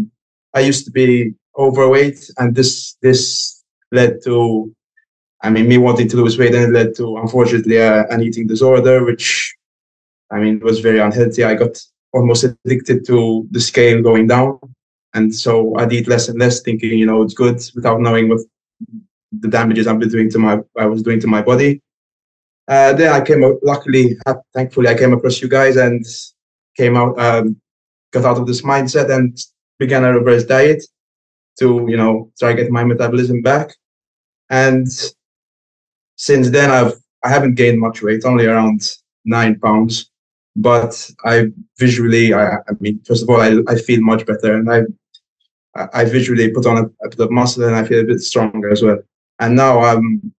used to be overweight, and this led to, I mean, me wanting to lose weight, and it led to, unfortunately, an eating disorder, which, I mean, was very unhealthy. I got almost addicted to the scale going down, and so I'd eat less and less, thinking, you know, it's good, without knowing what the damages I was doing to my body. Then I came out, thankfully, I came across you guys and got out of this mindset and began a reverse diet to, you know, try to get my metabolism back. And since then, I haven't gained much weight, only around 9 pounds. But I visually, I mean, first of all, I feel much better, and I visually put on a bit of muscle, and I feel a bit stronger as well. And now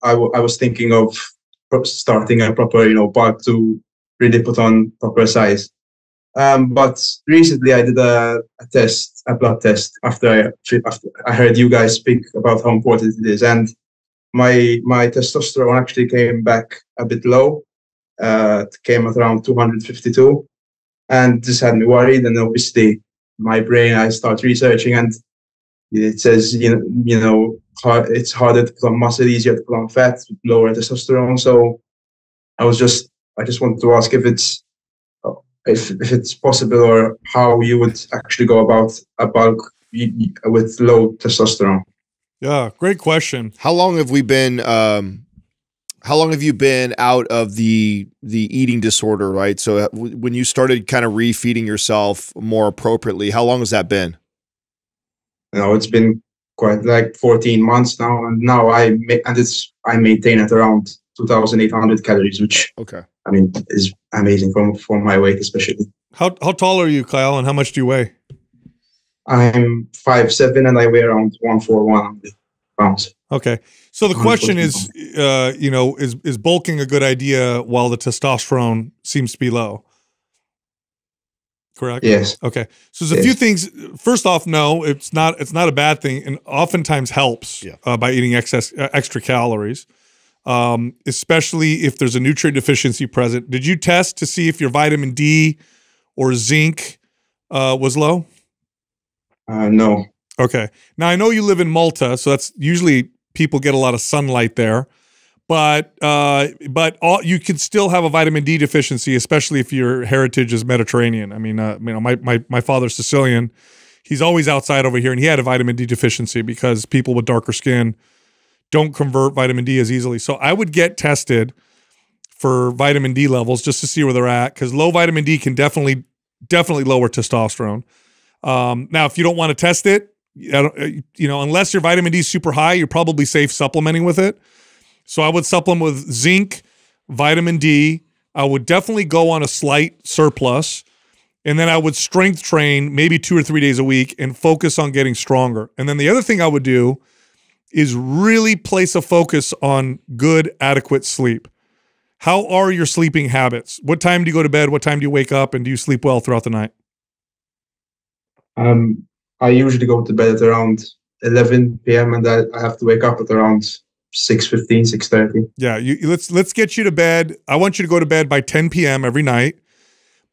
I was thinking of starting a proper, you know, bulk to really put on proper size. But recently I did a blood test after I heard you guys speak about how important it is. And my testosterone actually came back a bit low. It came at around 252. And this had me worried. And obviously my brain, I start researching, and it says, you know, it's harder to put on muscle, easier to put on fat, lower testosterone. So I just wanted to ask if it's possible, or how you would actually go about a bulk with low testosterone. Yeah, great question. How long have you been out of the eating disorder, right? So when you started kind of refeeding yourself more appropriately, how long has that been? No, it's been quite like 14 months now, and now I maintain at around 2,800 calories, which, okay, I mean, is amazing for my weight, especially. How tall are you, Kyle, and how much do you weigh? I'm 5'7", and I weigh around 141 pounds. Okay, so the question is, you know, is bulking a good idea while the testosterone seems to be low? Correct. Yes. Okay. So there's a few things. First off, no, it's not a bad thing, and oftentimes helps by eating extra calories. Especially if there's a nutrient deficiency present. Did you test to see if your vitamin D or zinc was low? No. Okay. Now, I know you live in Malta, so that's usually people get a lot of sunlight there, but you could still have a vitamin D deficiency, especially if your heritage is Mediterranean. I mean, you know, my father's Sicilian. He's always outside over here, and he had a vitamin D deficiency because people with darker skin don't convert vitamin D as easily. So I would get tested for vitamin D levels just to see where they're at, because low vitamin D can definitely lower testosterone. Now, if you don't want to test it, you know, unless your vitamin D is super high, you're probably safe supplementing with it. So I would supplement with zinc, vitamin D. I would definitely go on a slight surplus. And then I would strength train maybe 2 or 3 days a week and focus on getting stronger. And then the other thing I would do is really place a focus on good, adequate sleep. How are your sleeping habits? What time do you go to bed? What time do you wake up? And do you sleep well throughout the night? I usually go to bed at around 11 p.m. and I have to wake up at around 6:15, 6:30. Yeah, let's get you to bed. I want you to go to bed by 10 p.m. every night.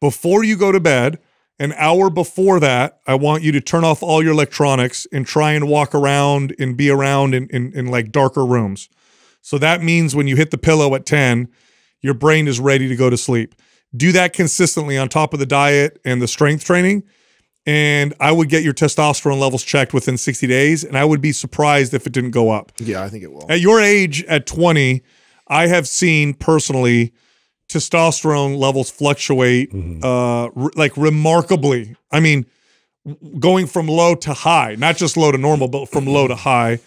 Before you go to bed, an hour before that, I want you to turn off all your electronics and try and walk around and be around in like darker rooms. So that means when you hit the pillow at 10, your brain is ready to go to sleep. Do that consistently on top of the diet and the strength training, and I would get your testosterone levels checked within 60 days, and I would be surprised if it didn't go up. Yeah, I think it will. At your age, at 20, I have seen personally testosterone levels fluctuate like remarkably. I mean, going from low to high, not just low to normal, but from low to high,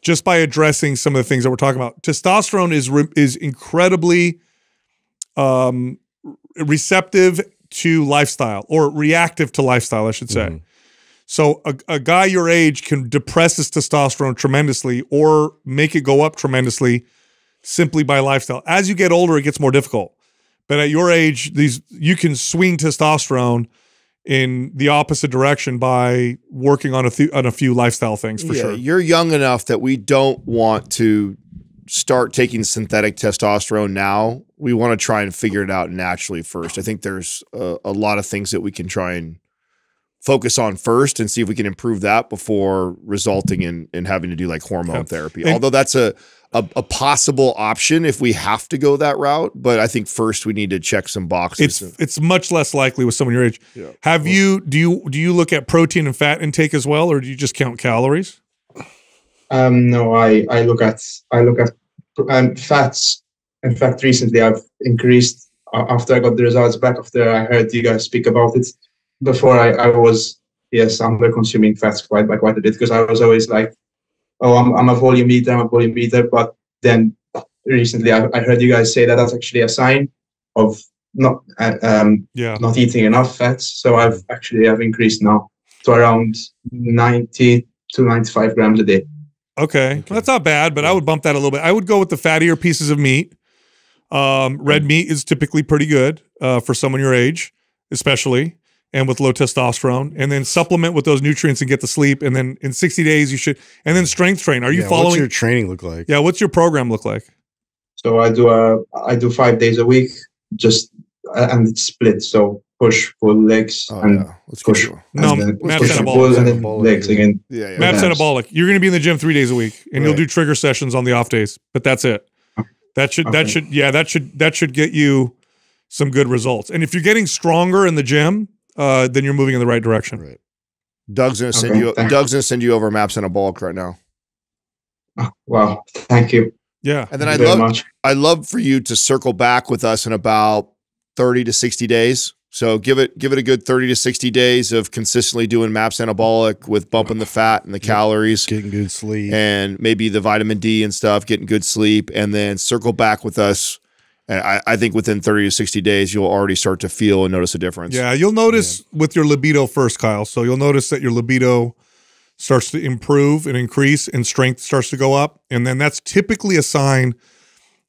just by addressing some of the things that we're talking about. Testosterone is incredibly receptive to lifestyle, or reactive to lifestyle, I should say. Mm. So a guy your age can depress his testosterone tremendously or make it go up tremendously simply by lifestyle. As you get older, it gets more difficult. But at your age, you can swing testosterone in the opposite direction by working on a few lifestyle things, for sure. You're young enough that we don't want to start taking synthetic testosterone now. We want to try and figure it out naturally first. I think there's a lot of things that we can try and focus on first and see if we can improve that before resulting in having to do like hormone therapy. Although that's a possible option if we have to go that route. But I think first we need to check some boxes. It's much less likely with someone your age. Yeah. Do you look at protein and fat intake as well, or do you just count calories? No, I look at, fats. In fact, recently I've increased after I got the results back, after I heard you guys speak about it. Before I was, yes, under consuming fats quite a bit, because I was always like, oh, I'm a volume eater, But then recently I heard you guys say that that's actually a sign of not not eating enough fats. So I've increased now to around 90 to 95 grams a day. Okay. Well, that's not bad, but I would bump that a little bit. I would go with the fattier pieces of meat. Red meat is typically pretty good for someone your age, especially. And with low testosterone, and then supplement with those nutrients and get to sleep. And then in 60 days you should, and then strength train. Are you following? What's your training look like? Yeah. What's your program look like? So I do 5 days a week, just, and it's split. So push, pull, legs, and push. No, MAPS anabolic. Legs again. Yeah, yeah. MAPS anabolic. You're going to be in the gym 3 days a week, and you'll do trigger sessions on the off days, but that's it. That should get you some good results. And if you're getting stronger in the gym, then you're moving in the right direction. Right. Doug's gonna send you. Doug's gonna send you over MAPS anabolic right now. Oh, wow, thank you. Yeah, and then I love for you to circle back with us in about 30 to 60 days. So give it a good 30 to 60 days of consistently doing MAPS anabolic with bumping the fat and the calories, getting good sleep, and maybe the vitamin D and stuff. Getting good sleep, and then circle back with us. And I think within 30 to 60 days, you'll already start to feel and notice a difference. Yeah, you'll notice with your libido first, Kyle. So you'll notice that your libido starts to improve and increase, and strength starts to go up. And then that's typically a sign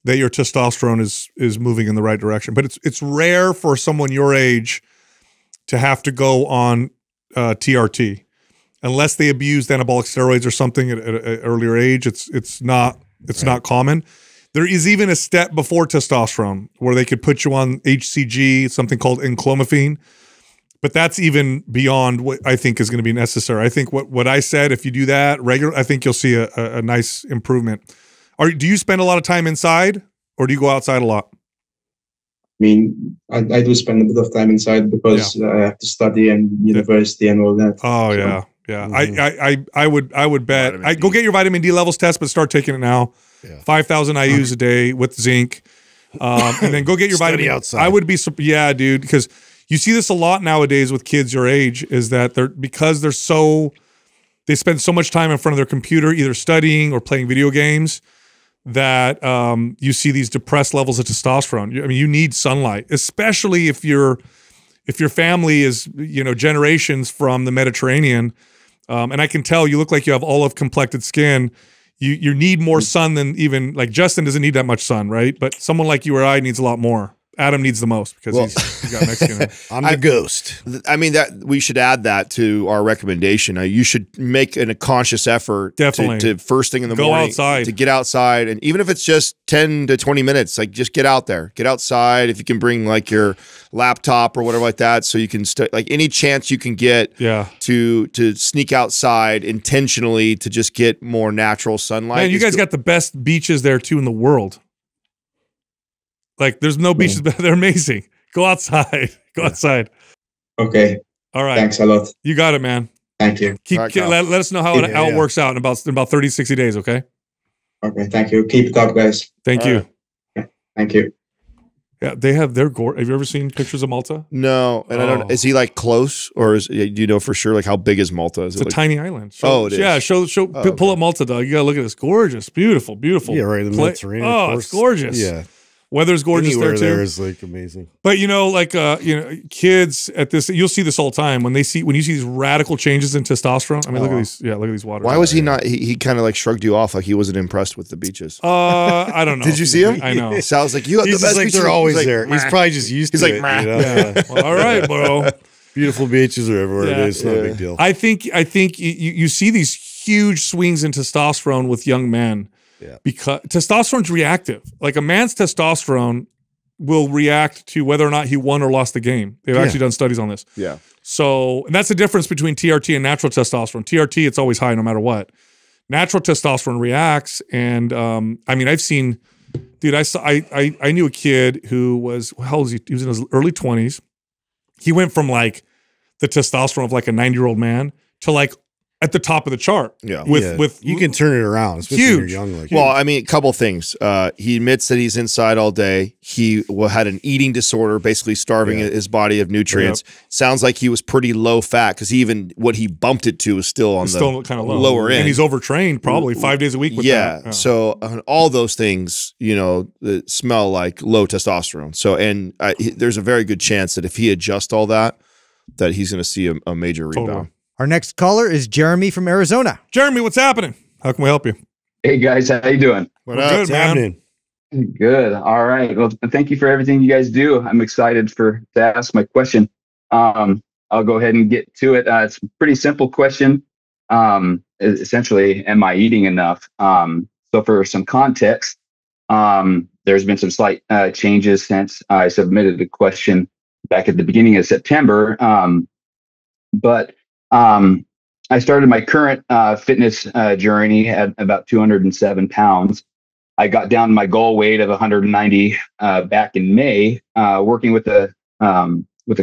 that your testosterone is moving in the right direction. But it's rare for someone your age to have to go on TRT. Unless they abused anabolic steroids or something at an earlier age, it's not common. There is even a step before testosterone where they could put you on HCG, something called enclomiphene, but that's even beyond what I think is going to be necessary. I think what I said, if you do that regular, I think you'll see a nice improvement. Do you spend a lot of time inside, or do you go outside a lot? I mean, I do spend a bit of time inside because I have to study and university and all that. Oh, so. Yeah. I would bet. Go get your vitamin D levels test, but start taking it now. Yeah. 5,000 IUs a day with zinc, and then go get your vitamin outside. I would be, dude, because you see this a lot nowadays with kids your age, is that they spend so much time in front of their computer, either studying or playing video games, that you see these depressed levels of testosterone. I mean, you need sunlight, especially if your family is generations from the Mediterranean, and I can tell you look like you have olive-complected skin. You need more sun than even, like Justin doesn't need that much sun, right? But someone like you or I needs a lot more. Adam needs the most because he's got Mexican. I'm the ghost. I mean, that we should add that to our recommendation. You should make a conscious effort to first thing in the morning outside. To get outside. And even if it's just 10 to 20 minutes, like just get out there, get outside. If you can bring like your laptop or whatever like that, so you can like any chance you can get to sneak outside intentionally to just get more natural sunlight. Man, you guys got the best beaches there too in the world. Like, there's no beaches, but they're amazing. Go outside. Go outside. Okay. All right. Thanks a lot. You got it, man. Thank you. Let us know how it works out in about 30, 60 days, okay? Okay, thank you. Keep it up, guys. Thank you. Right. Thank you. Yeah, they have their gore. Have you ever seen pictures of Malta? No, and oh. I don't. Is he like close, or is, do you know for sure like how big is Malta? Is it's a tiny island. Show, oh, it is. Yeah, show. Oh, pull up Malta, dog. You gotta look at this. Gorgeous, beautiful. Yeah, right in the Mediterranean. Oh, it's gorgeous. Yeah, weather's gorgeous there too. There is like amazing. But you know, like kids at this, you'll see this all the time when you see these radical changes in testosterone. I mean, oh. Look at these. Yeah, look at these waters. Why was he not? He kind of like shrugged you off, like he wasn't impressed with the beaches. I don't know. Did you see him? I know. Sal's like, you have the best beaches. They're always there. He's probably just used to it. He's like, you know? Yeah. Well, all right, bro. Beautiful beaches are everywhere. Yeah. It's not a big deal. I think you see these huge swings in testosterone with young men. Yeah. Because testosterone's reactive. Like a man's testosterone will react to whether or not he won or lost the game. They've actually done studies on this. Yeah. So, and that's the difference between TRT and natural testosterone. TRT, it's always high no matter what. Natural testosterone reacts, and I mean, I've seen, dude, I knew a kid who was, how old is he? He was in his early 20s. He went from like the testosterone of like a 90-year-old man to like at the top of the chart. Yeah. With you can turn it around. Especially huge. When you're young, like, well, I mean, a couple things. He admits that he's inside all day. He had an eating disorder, basically starving his body of nutrients. Yep. Sounds like he was pretty low fat because even what he bumped it to was still on still kind of lower end. And he's overtrained probably 5 days a week. With that. Yeah. So all those things, you know, smell like low testosterone. So, and there's a very good chance that if he adjusts all that, that he's going to see a major rebound. Totally. Our next caller is Jeremy from Arizona. Jeremy, what's happening? How can we help you? Hey, guys. How you doing? What's happening? Good. All right. Well, thank you for everything you guys do. I'm excited to ask my question. I'll go ahead and get to it. It's a pretty simple question. Essentially, am I eating enough? So for some context, there's been some slight changes since I submitted the question back at the beginning of September. I started my current fitness journey at about 207 pounds. I got down to my goal weight of 190 back in May, working with a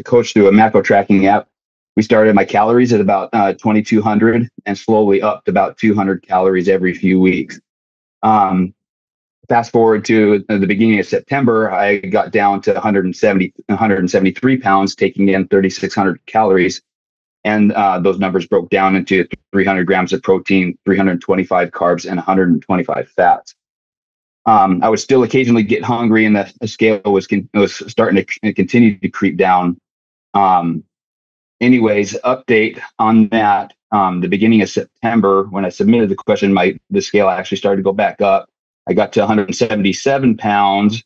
coach through a macro tracking app. We started my calories at about 2,200 and slowly upped about 200 calories every few weeks. Fast forward to the beginning of September, I got down to 173 pounds, taking in 3,600 calories. And those numbers broke down into 300 grams of protein, 325 carbs, and 125 fats. I would still occasionally get hungry, and the scale was starting to continue to creep down. Anyways, update on that. The beginning of September, when I submitted the question, the scale actually started to go back up. I got to 177 pounds.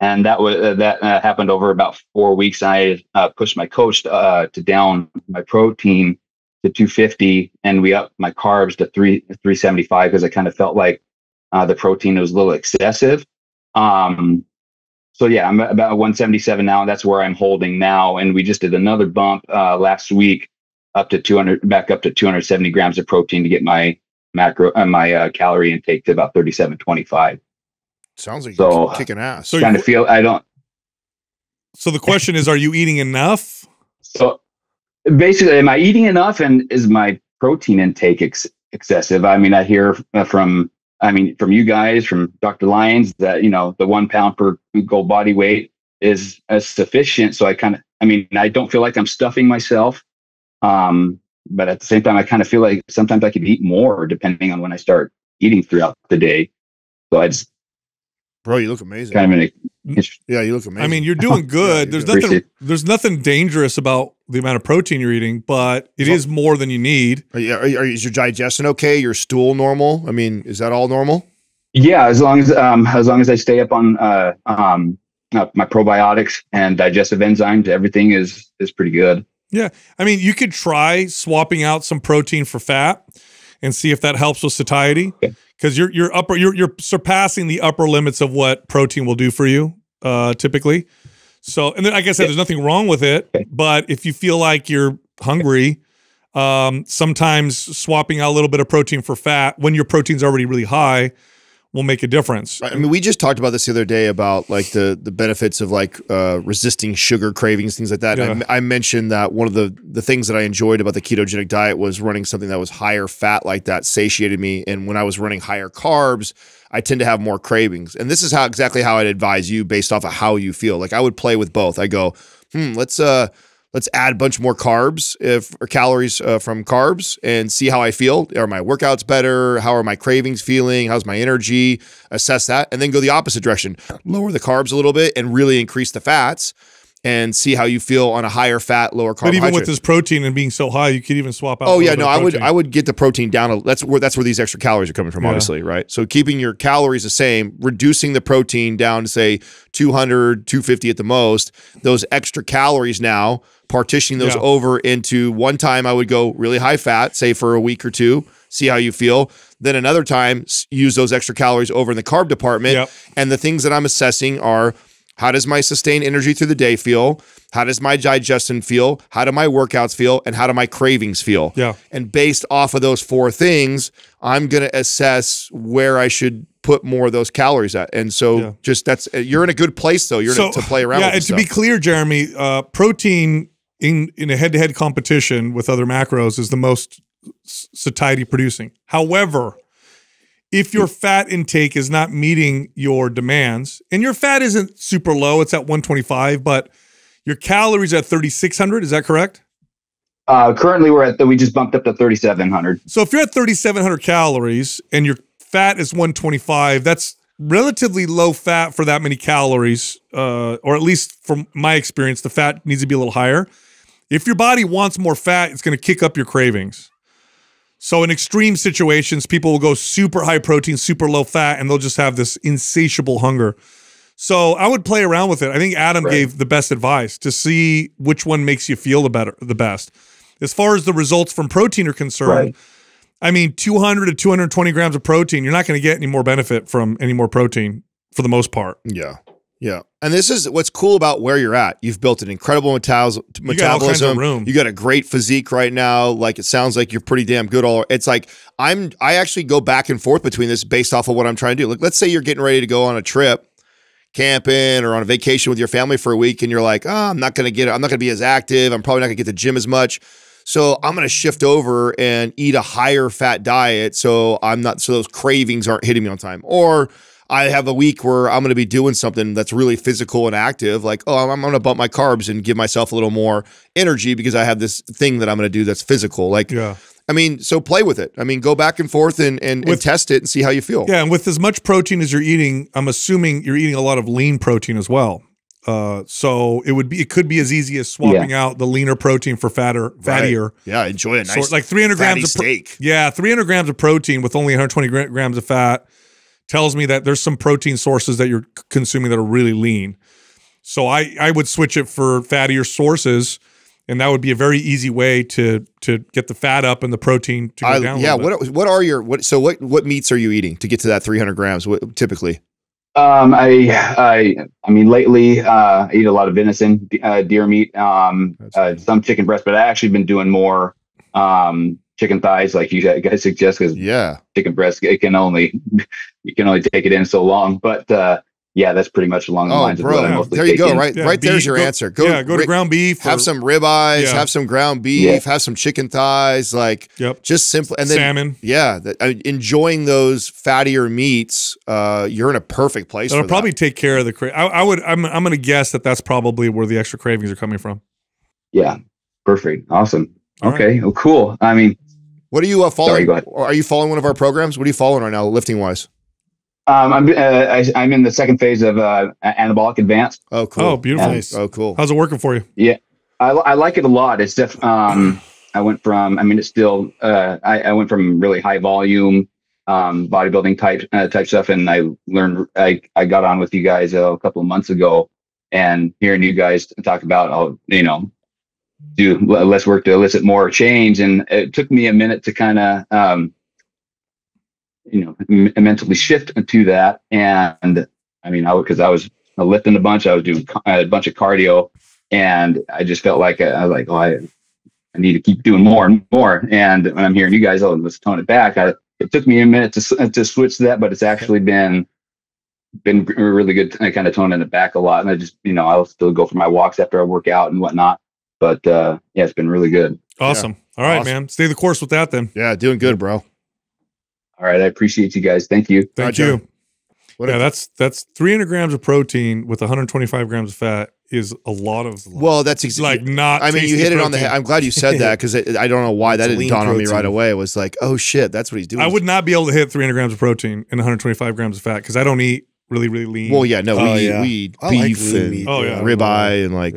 And that was that happened over about 4 weeks. I pushed my coach to down my protein to 250, and we upped my carbs to 375 because I kind of felt like the protein was a little excessive. So yeah, I'm about 177 now. That's where I'm holding now. And we just did another bump last week up to 200, back up to 270 grams of protein to get my calorie intake to about 3725. Sounds like you're kicking ass. So kind of feel I don't. So the question is, are you eating enough? So basically, am I eating enough, and is my protein intake excessive? I mean, I hear from you guys, from Dr. Lyons, that you know the 1 pound per goal body weight is sufficient. So I don't feel like I'm stuffing myself, but at the same time, I kind of feel like sometimes I could eat more depending on when I start eating throughout the day. So I just. Bro, you look amazing. Yeah, you look amazing. I mean, you're doing good. Yeah, there's nothing dangerous about the amount of protein you're eating, but it is more than you need. Is your digestion okay? Your stool normal? I mean, is that all normal? Yeah, as long as I stay up on my probiotics and digestive enzymes, everything is pretty good. Yeah, I mean, you could try swapping out some protein for fat and see if that helps with satiety. Okay. Because you're surpassing the upper limits of what protein will do for you, typically. So, and then like I said, there's nothing wrong with it. But if you feel like you're hungry, sometimes swapping out a little bit of protein for fat when your protein's already really high will make a difference. I mean, we just talked about this the other day about like the benefits of like resisting sugar cravings, things like that. Yeah. And I mentioned that one of the things that I enjoyed about the ketogenic diet was running something that was higher fat like that satiated me. And when I was running higher carbs, I tend to have more cravings. And this is how exactly how I'd advise you based off of how you feel. Like I would play with both. I go, let's add a bunch more carbs or calories from carbs and see how I feel. Are my workouts better? How are my cravings feeling? How's my energy? Assess that and then go the opposite direction. Lower the carbs a little bit and really increase the fats and see how you feel on a higher fat, lower carb. But even with this protein and being so high, you could even swap out. Oh yeah, no, I would get the protein down. That's where these extra calories are coming from, yeah. Obviously, right? So keeping your calories the same, reducing the protein down to say 200, 250 at the most. Those extra calories now, partitioning those over into one time I would go really high fat, say for a week or two, see how you feel. Then another time, use those extra calories over in the carb department. Yep. And the things that I'm assessing are: how does my sustained energy through the day feel? How does my digestion feel? How do my workouts feel? And how do my cravings feel? Yeah. And based off of those four things, I'm going to assess where I should put more of those calories at. And so just that's, you're in a good place though. You're to play around with this and stuff. To be clear, Jeremy, protein in a head-to-head competition with other macros is the most satiety producing. However, if your fat intake is not meeting your demands, and your fat isn't super low, it's at 125, but your calories at 3,600, is that correct? Currently, we just bumped up to 3,700. So if you're at 3,700 calories and your fat is 125, that's relatively low fat for that many calories, or at least from my experience, the fat needs to be a little higher. If your body wants more fat, it's going to kick up your cravings. So in extreme situations, people will go super high protein, super low fat, and they'll just have this insatiable hunger. So I would play around with it. I think Adam gave the best advice to see which one makes you feel the best. As far as the results from protein are concerned, I mean, 200 to 220 grams of protein, you're not going to get any more benefit from any more protein for the most part. Yeah. Yeah. And this is what's cool about where you're at. You've built an incredible metabolism. You got all kinds of room. You got a great physique right now. Like, it sounds like you're pretty damn good. It's like, I actually go back and forth between this based off of what I'm trying to do. Like, let's say you're getting ready to go on a trip, camping or on a vacation with your family for a week. And you're like, oh, I'm not going to be as active. I'm probably not gonna get to the gym as much. So I'm going to shift over and eat a higher fat diet. So those cravings aren't hitting me on time. Or I have a week where I'm going to be doing something that's really physical and active. Like, oh, I'm going to bump my carbs and give myself a little more energy because I have this thing that I'm going to do that's physical. Like, I mean, so play with it. I mean, go back and forth and test it and see how you feel. Yeah. And with as much protein as you're eating, I'm assuming you're eating a lot of lean protein as well. So it could be as easy as swapping out the leaner protein for fattier. Yeah. Enjoy a nice, like 300 grams of steak. Yeah. 300 grams of protein with only 120 grams of fat tells me that there's some protein sources that you're consuming that are really lean. So I would switch it for fattier sources, and that would be a very easy way to get the fat up and the protein to go down. Yeah. So what meats are you eating to get to that 300 grams? What, typically? I mean, lately, I eat a lot of venison, deer meat, some chicken breast, but I actually been doing more, chicken thighs, like you guys suggest, because chicken breast, you can only take it in so long. But yeah, that's pretty much along the lines of what I mostly take in. There you go, right? Right, there's your answer. Go to ground beef. Have some ribeyes. Have some ground beef. Have some chicken thighs. Like, just simple. And then salmon. Yeah, enjoying those fattier meats. You're in a perfect place. It'll probably take care of the cravings. I'm going to guess that that's probably where the extra cravings are coming from. Yeah. Perfect. Awesome. Okay. Well, cool. I mean, what are you following? Sorry, are you following one of our programs? What are you following right now, lifting wise? I'm in the second phase of anabolic advanced. Oh, cool. Oh, beautiful. Nice. Oh, cool. How's it working for you? Yeah, I like it a lot. It's I went from, I mean, it's still I went from really high volume bodybuilding type stuff, and I learned I got on with you guys a couple of months ago, and hearing you guys talk about do less work to elicit more change, and it took me a minute to kind of mentally shift to that. And I mean, because I was lifting a bunch, I was doing a bunch of cardio, and I just felt like I was like, oh, I need to keep doing more and more. And when I'm hearing you guys, let's tone it back. It took me a minute to switch to that, but it's actually been a really good. I kind of tone in the back a lot, and I just, you know, I'll still go for my walks after I work out and whatnot. But yeah, it's been really good. Awesome. Yeah. All right, man. Stay the course with that then. Yeah, doing good, bro. All right, I appreciate you guys. Thank you. Thank you. Yeah, that's 300 grams of protein with 125 grams of fat is a lot of. Well, that's exactly. Like not. I mean, you hit protein. It on the head. I'm glad you said that because I don't know why that didn't dawn on me right away. It was like, oh shit, that's what he's doing. I would not be able to hit 300 grams of protein and 125 grams of fat because I don't eat really lean. Well, yeah, no, we eat beef like and ribeye and like,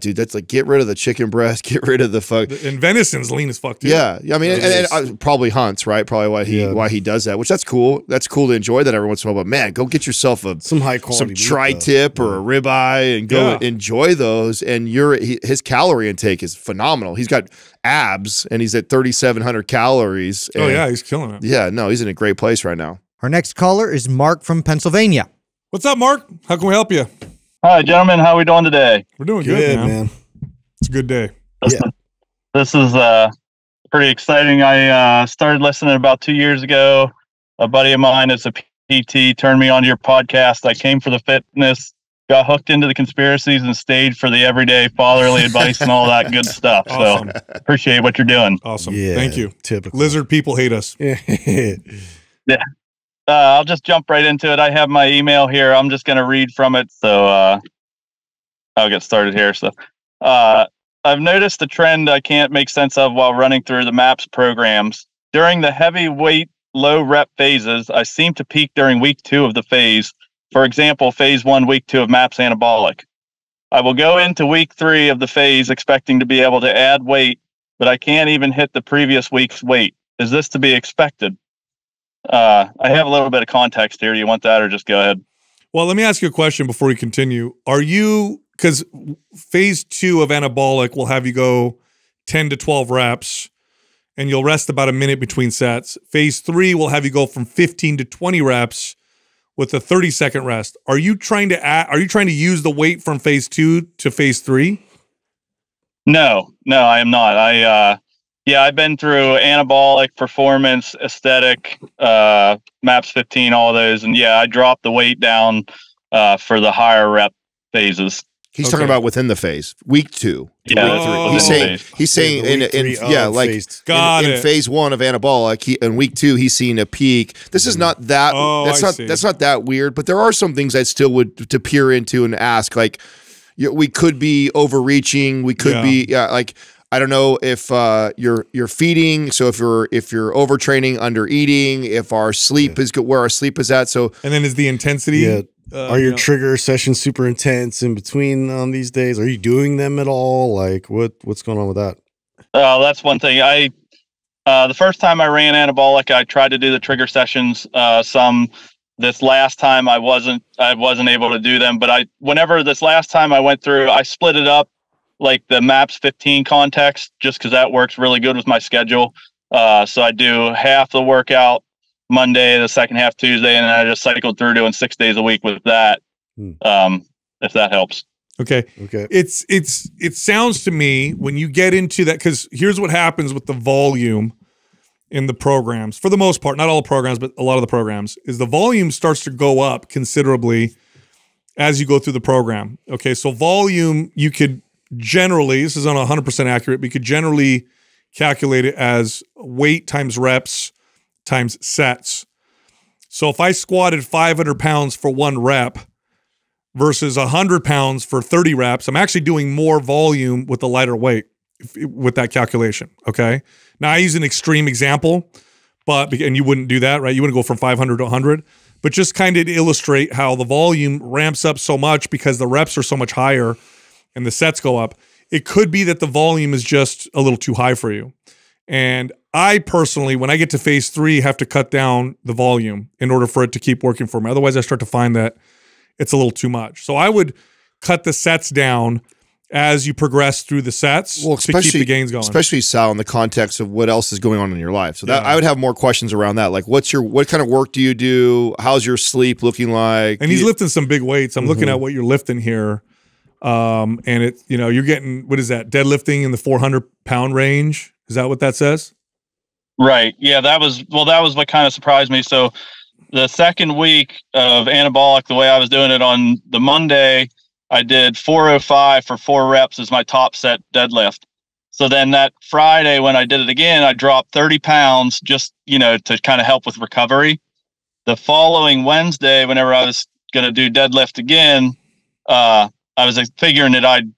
dude, that's like, get rid of the chicken breast, get rid of the fuck. And venison's lean as fuck, too. Yeah, I mean, and probably hunts, right? Probably why he does that, which that's cool. That's cool to enjoy that every once in a while. But man, go get yourself some high quality, some tri-tip or a ribeye, and go enjoy those. And his calorie intake is phenomenal. He's got abs, and he's at 3,700 calories. And, oh yeah, he's killing it. Yeah, no, he's in a great place right now. Our next caller is Mark from Pennsylvania. What's up, Mark? How can we help you? Hi, gentlemen. How are we doing today? We're doing good man. It's a good day. This is pretty exciting. I started listening about 2 years ago. A buddy of mine is a PT, turned me on to your podcast. I came for the fitness, got hooked into the conspiracies, and stayed for the everyday fatherly advice and all that good stuff. Awesome. So appreciate what you're doing. Awesome. Yeah, thank you. Typical. Lizard people hate us. Yeah. I'll just jump right into it. I have my email here. I'm just going to read from it. So I'll get started here. So I've noticed a trend I can't make sense of while running through the MAPS programs. During the heavy weight, low rep phases, I seem to peak during week 2 of the phase. For example, phase 1, week 2 of MAPS anabolic. I will go into week 3 of the phase expecting to be able to add weight, but I can't even hit the previous week's weight. Is this to be expected? I have a little bit of context here. Do you want that or just go ahead? Well, let me ask you a question before we continue. Are you, because phase 2 of anabolic will have you go 10 to 12 reps and you'll rest about a minute between sets. Phase 3 will have you go from 15 to 20 reps with a 30-second rest. Are you trying to use the weight from phase 2 to phase 3? No, I am not. Yeah, I've been through anabolic, performance, aesthetic, MAPS 15, all those. And yeah, I dropped the weight down for the higher rep phases. He's talking about within the phase, week 2. Yeah, he's saying in phase 1 of anabolic, in week 2 he's seeing a peak. This is not that. That's not that weird. But there are some things I still would peer into and ask. Like, we could be overreaching. We could be like. I don't know if you're feeding. So if you're overtraining, under eating, if our sleep is good, where our sleep is at. So and then is the intensity. Yeah. Are your trigger sessions super intense in between on these days? Are you doing them at all? Like what's going on with that? That's one thing. The first time I ran anabolic, I tried to do the trigger sessions. This last time I wasn't able to do them. But whenever this last time I went through, I split it up. Like the MAPS 15 context, just because that works really good with my schedule. So I do half the workout Monday, the second half Tuesday, and then I just cycled through doing 6 days a week with that. If that helps. Okay. It sounds to me when you get into that, because here's what happens with the volume in the programs. For the most part, not all programs, but a lot of the programs, is the volume starts to go up considerably as you go through the program. Okay, so volume, you could generally, this is not 100% accurate, but you could generally calculate it as weight times reps times sets. So if I squatted 500 pounds for 1 rep versus 100 pounds for 30 reps, I'm actually doing more volume with a lighter weight with that calculation, okay? Now, I use an extreme example, and you wouldn't do that, right? You wouldn't go from 500 to 100, but just kind of to illustrate how the volume ramps up so much because the reps are so much higher and the sets go up. It could be that the volume is just a little too high for you. And I personally, when I get to phase 3, have to cut down the volume in order for it to keep working for me. Otherwise, I start to find that it's a little too much. So I would cut the sets down as you progress through the sets to keep the gains going. Especially, Sal, in the context of what else is going on in your life. So that I would have more questions around that. Like, what kind of work do you do? How's your sleep looking like? And he's lifting some big weights. I'm looking at what you're lifting here. And it, you know, you're getting, what is that, deadlifting in the 400-pound range? Is that what that says? Right. Yeah, that was what kind of surprised me. So the second week of anabolic, the way I was doing it on the Monday, I did 405 for 4 reps as my top set deadlift. So then that Friday when I did it again, I dropped 30 pounds just, to kind of help with recovery. The following Wednesday, whenever I was going to do deadlift again, I was figuring that I'd,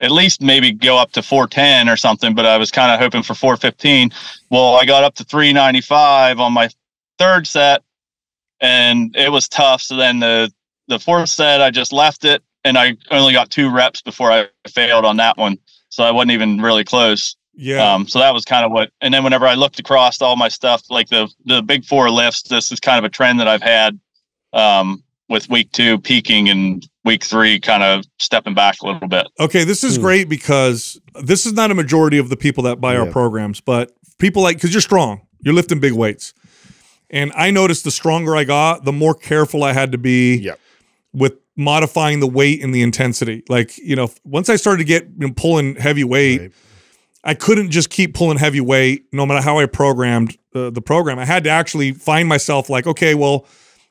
at least maybe go up to 410 or something, but I was kind of hoping for 415. Well, I got up to 395 on my third set and it was tough. So then the fourth set, I just left it and I only got 2 reps before I failed on that one. So I wasn't even really close. Yeah. So that was kind of what, and then whenever I looked across all my stuff, like the big 4 lifts, this is kind of a trend that I've had, with week 2 peaking and week 3 kind of stepping back a little bit. Okay. This is great because this is not a majority of the people that buy our programs, but people cause you're strong, you're lifting big weights. And I noticed the stronger I got, the more careful I had to be with modifying the weight and the intensity. Like, once I started to get pulling heavy weight, I couldn't just keep pulling heavy weight no matter how I programmed the program. I had to actually find myself like, okay, well,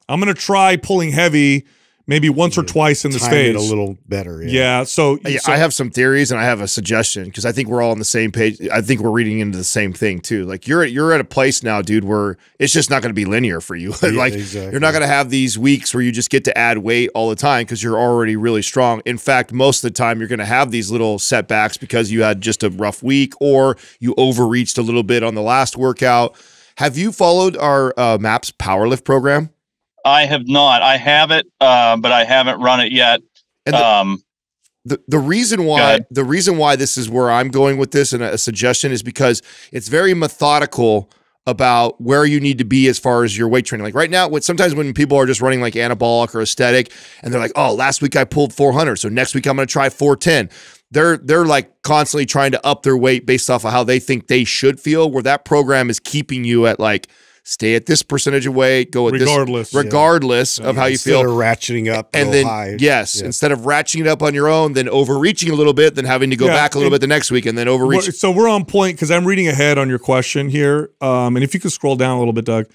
I'm going to try pulling heavy maybe once or twice in this phase. Time it a little better. Yeah. So I have some theories and I have a suggestion because I think we're all on the same page. I think we're reading into the same thing too. Like you're at a place now, dude, where it's just not going to be linear for you. You're not going to have these weeks where you just get to add weight all the time because you're already really strong. In fact, most of the time you're going to have these little setbacks because you had just a rough week or you overreached a little bit on the last workout. Have you followed our MAPS Powerlift program? I have not. I have it, but I haven't run it yet. And the reason why this is where I'm going with this and a suggestion is because it's very methodical about where you need to be as far as your weight training. Like right now, sometimes when people are just running like anabolic or aesthetic and they're like, oh, last week I pulled 400, so next week I'm going to try 410. They're like constantly trying to up their weight based off of how they think they should feel, where that program is keeping you at like, stay at this percentage of weight, go at regardless of how you feel. Instead of ratcheting up and then, high. Yes, instead of ratcheting it up on your own, then overreaching a little bit, then having to go back a little bit the next week and then overreach. So we're on point because I'm reading ahead on your question here. And if you could scroll down a little bit, Doug,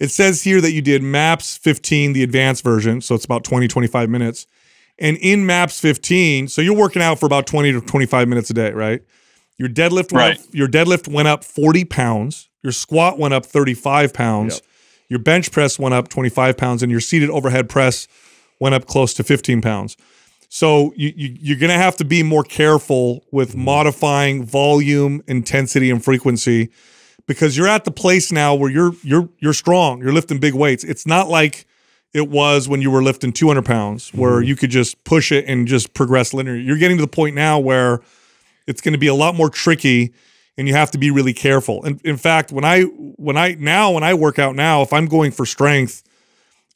it says here that you did MAPS 15, the advanced version. So it's about 20, 25 minutes. And in MAPS 15, so you're working out for about 20 to 25 minutes a day, right? Your deadlift went up 40 pounds. Your squat went up 35 pounds. Yep. Your bench press went up 25 pounds, and your seated overhead press went up close to 15 pounds. So you're going to have to be more careful with modifying volume, intensity, and frequency because you're at the place now where you're strong. You're lifting big weights. It's not like it was when you were lifting 200 pounds where you could just push it and just progress linearly. You're getting to the point now where it's going to be a lot more tricky and you have to be really careful. And in fact, when I work out now, if I'm going for strength,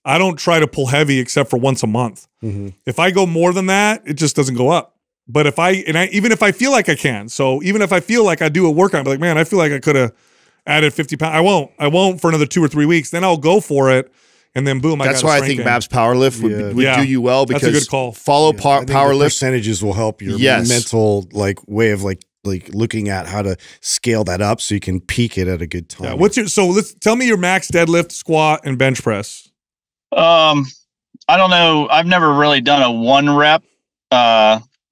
I don't try to pull heavy except for once a month. If I go more than that, it just doesn't go up. But even if I feel like I can, so even if I feel like I do a workout, I'm like, man, I feel like I could have added 50 pounds. I won't for another 2 or 3 weeks. Then I'll go for it. And then boom, that's why I think MAPS Powerlift would do you well because that's a good call. Follow Powerlift percentages will help your mental way of like looking at how to scale that up so you can peak it at a good time. Yeah. Tell me your max deadlift, squat, and bench press. I don't know. I've never really done a 1 rep.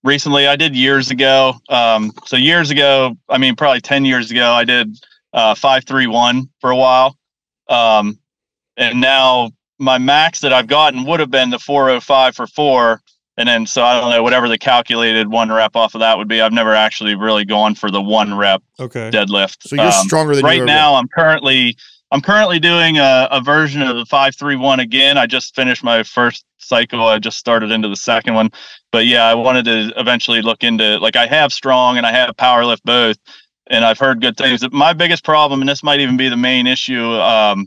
Recently, I did years ago. So years ago, I mean probably 10 years ago, I did 5-3-1 for a while. And now my max that I've gotten would have been the 405 for 4. And then, so I don't know, whatever the calculated 1 rep off of that would be. I've never actually really gone for the 1 rep deadlift. So you're stronger than right now. I'm currently doing a version of the 5-3-1 again. I just finished my first cycle. I just started into the second one, but yeah, I wanted to eventually look into I have strong and I have powerlift both. And I've heard good things. My biggest problem, and this might even be the main issue,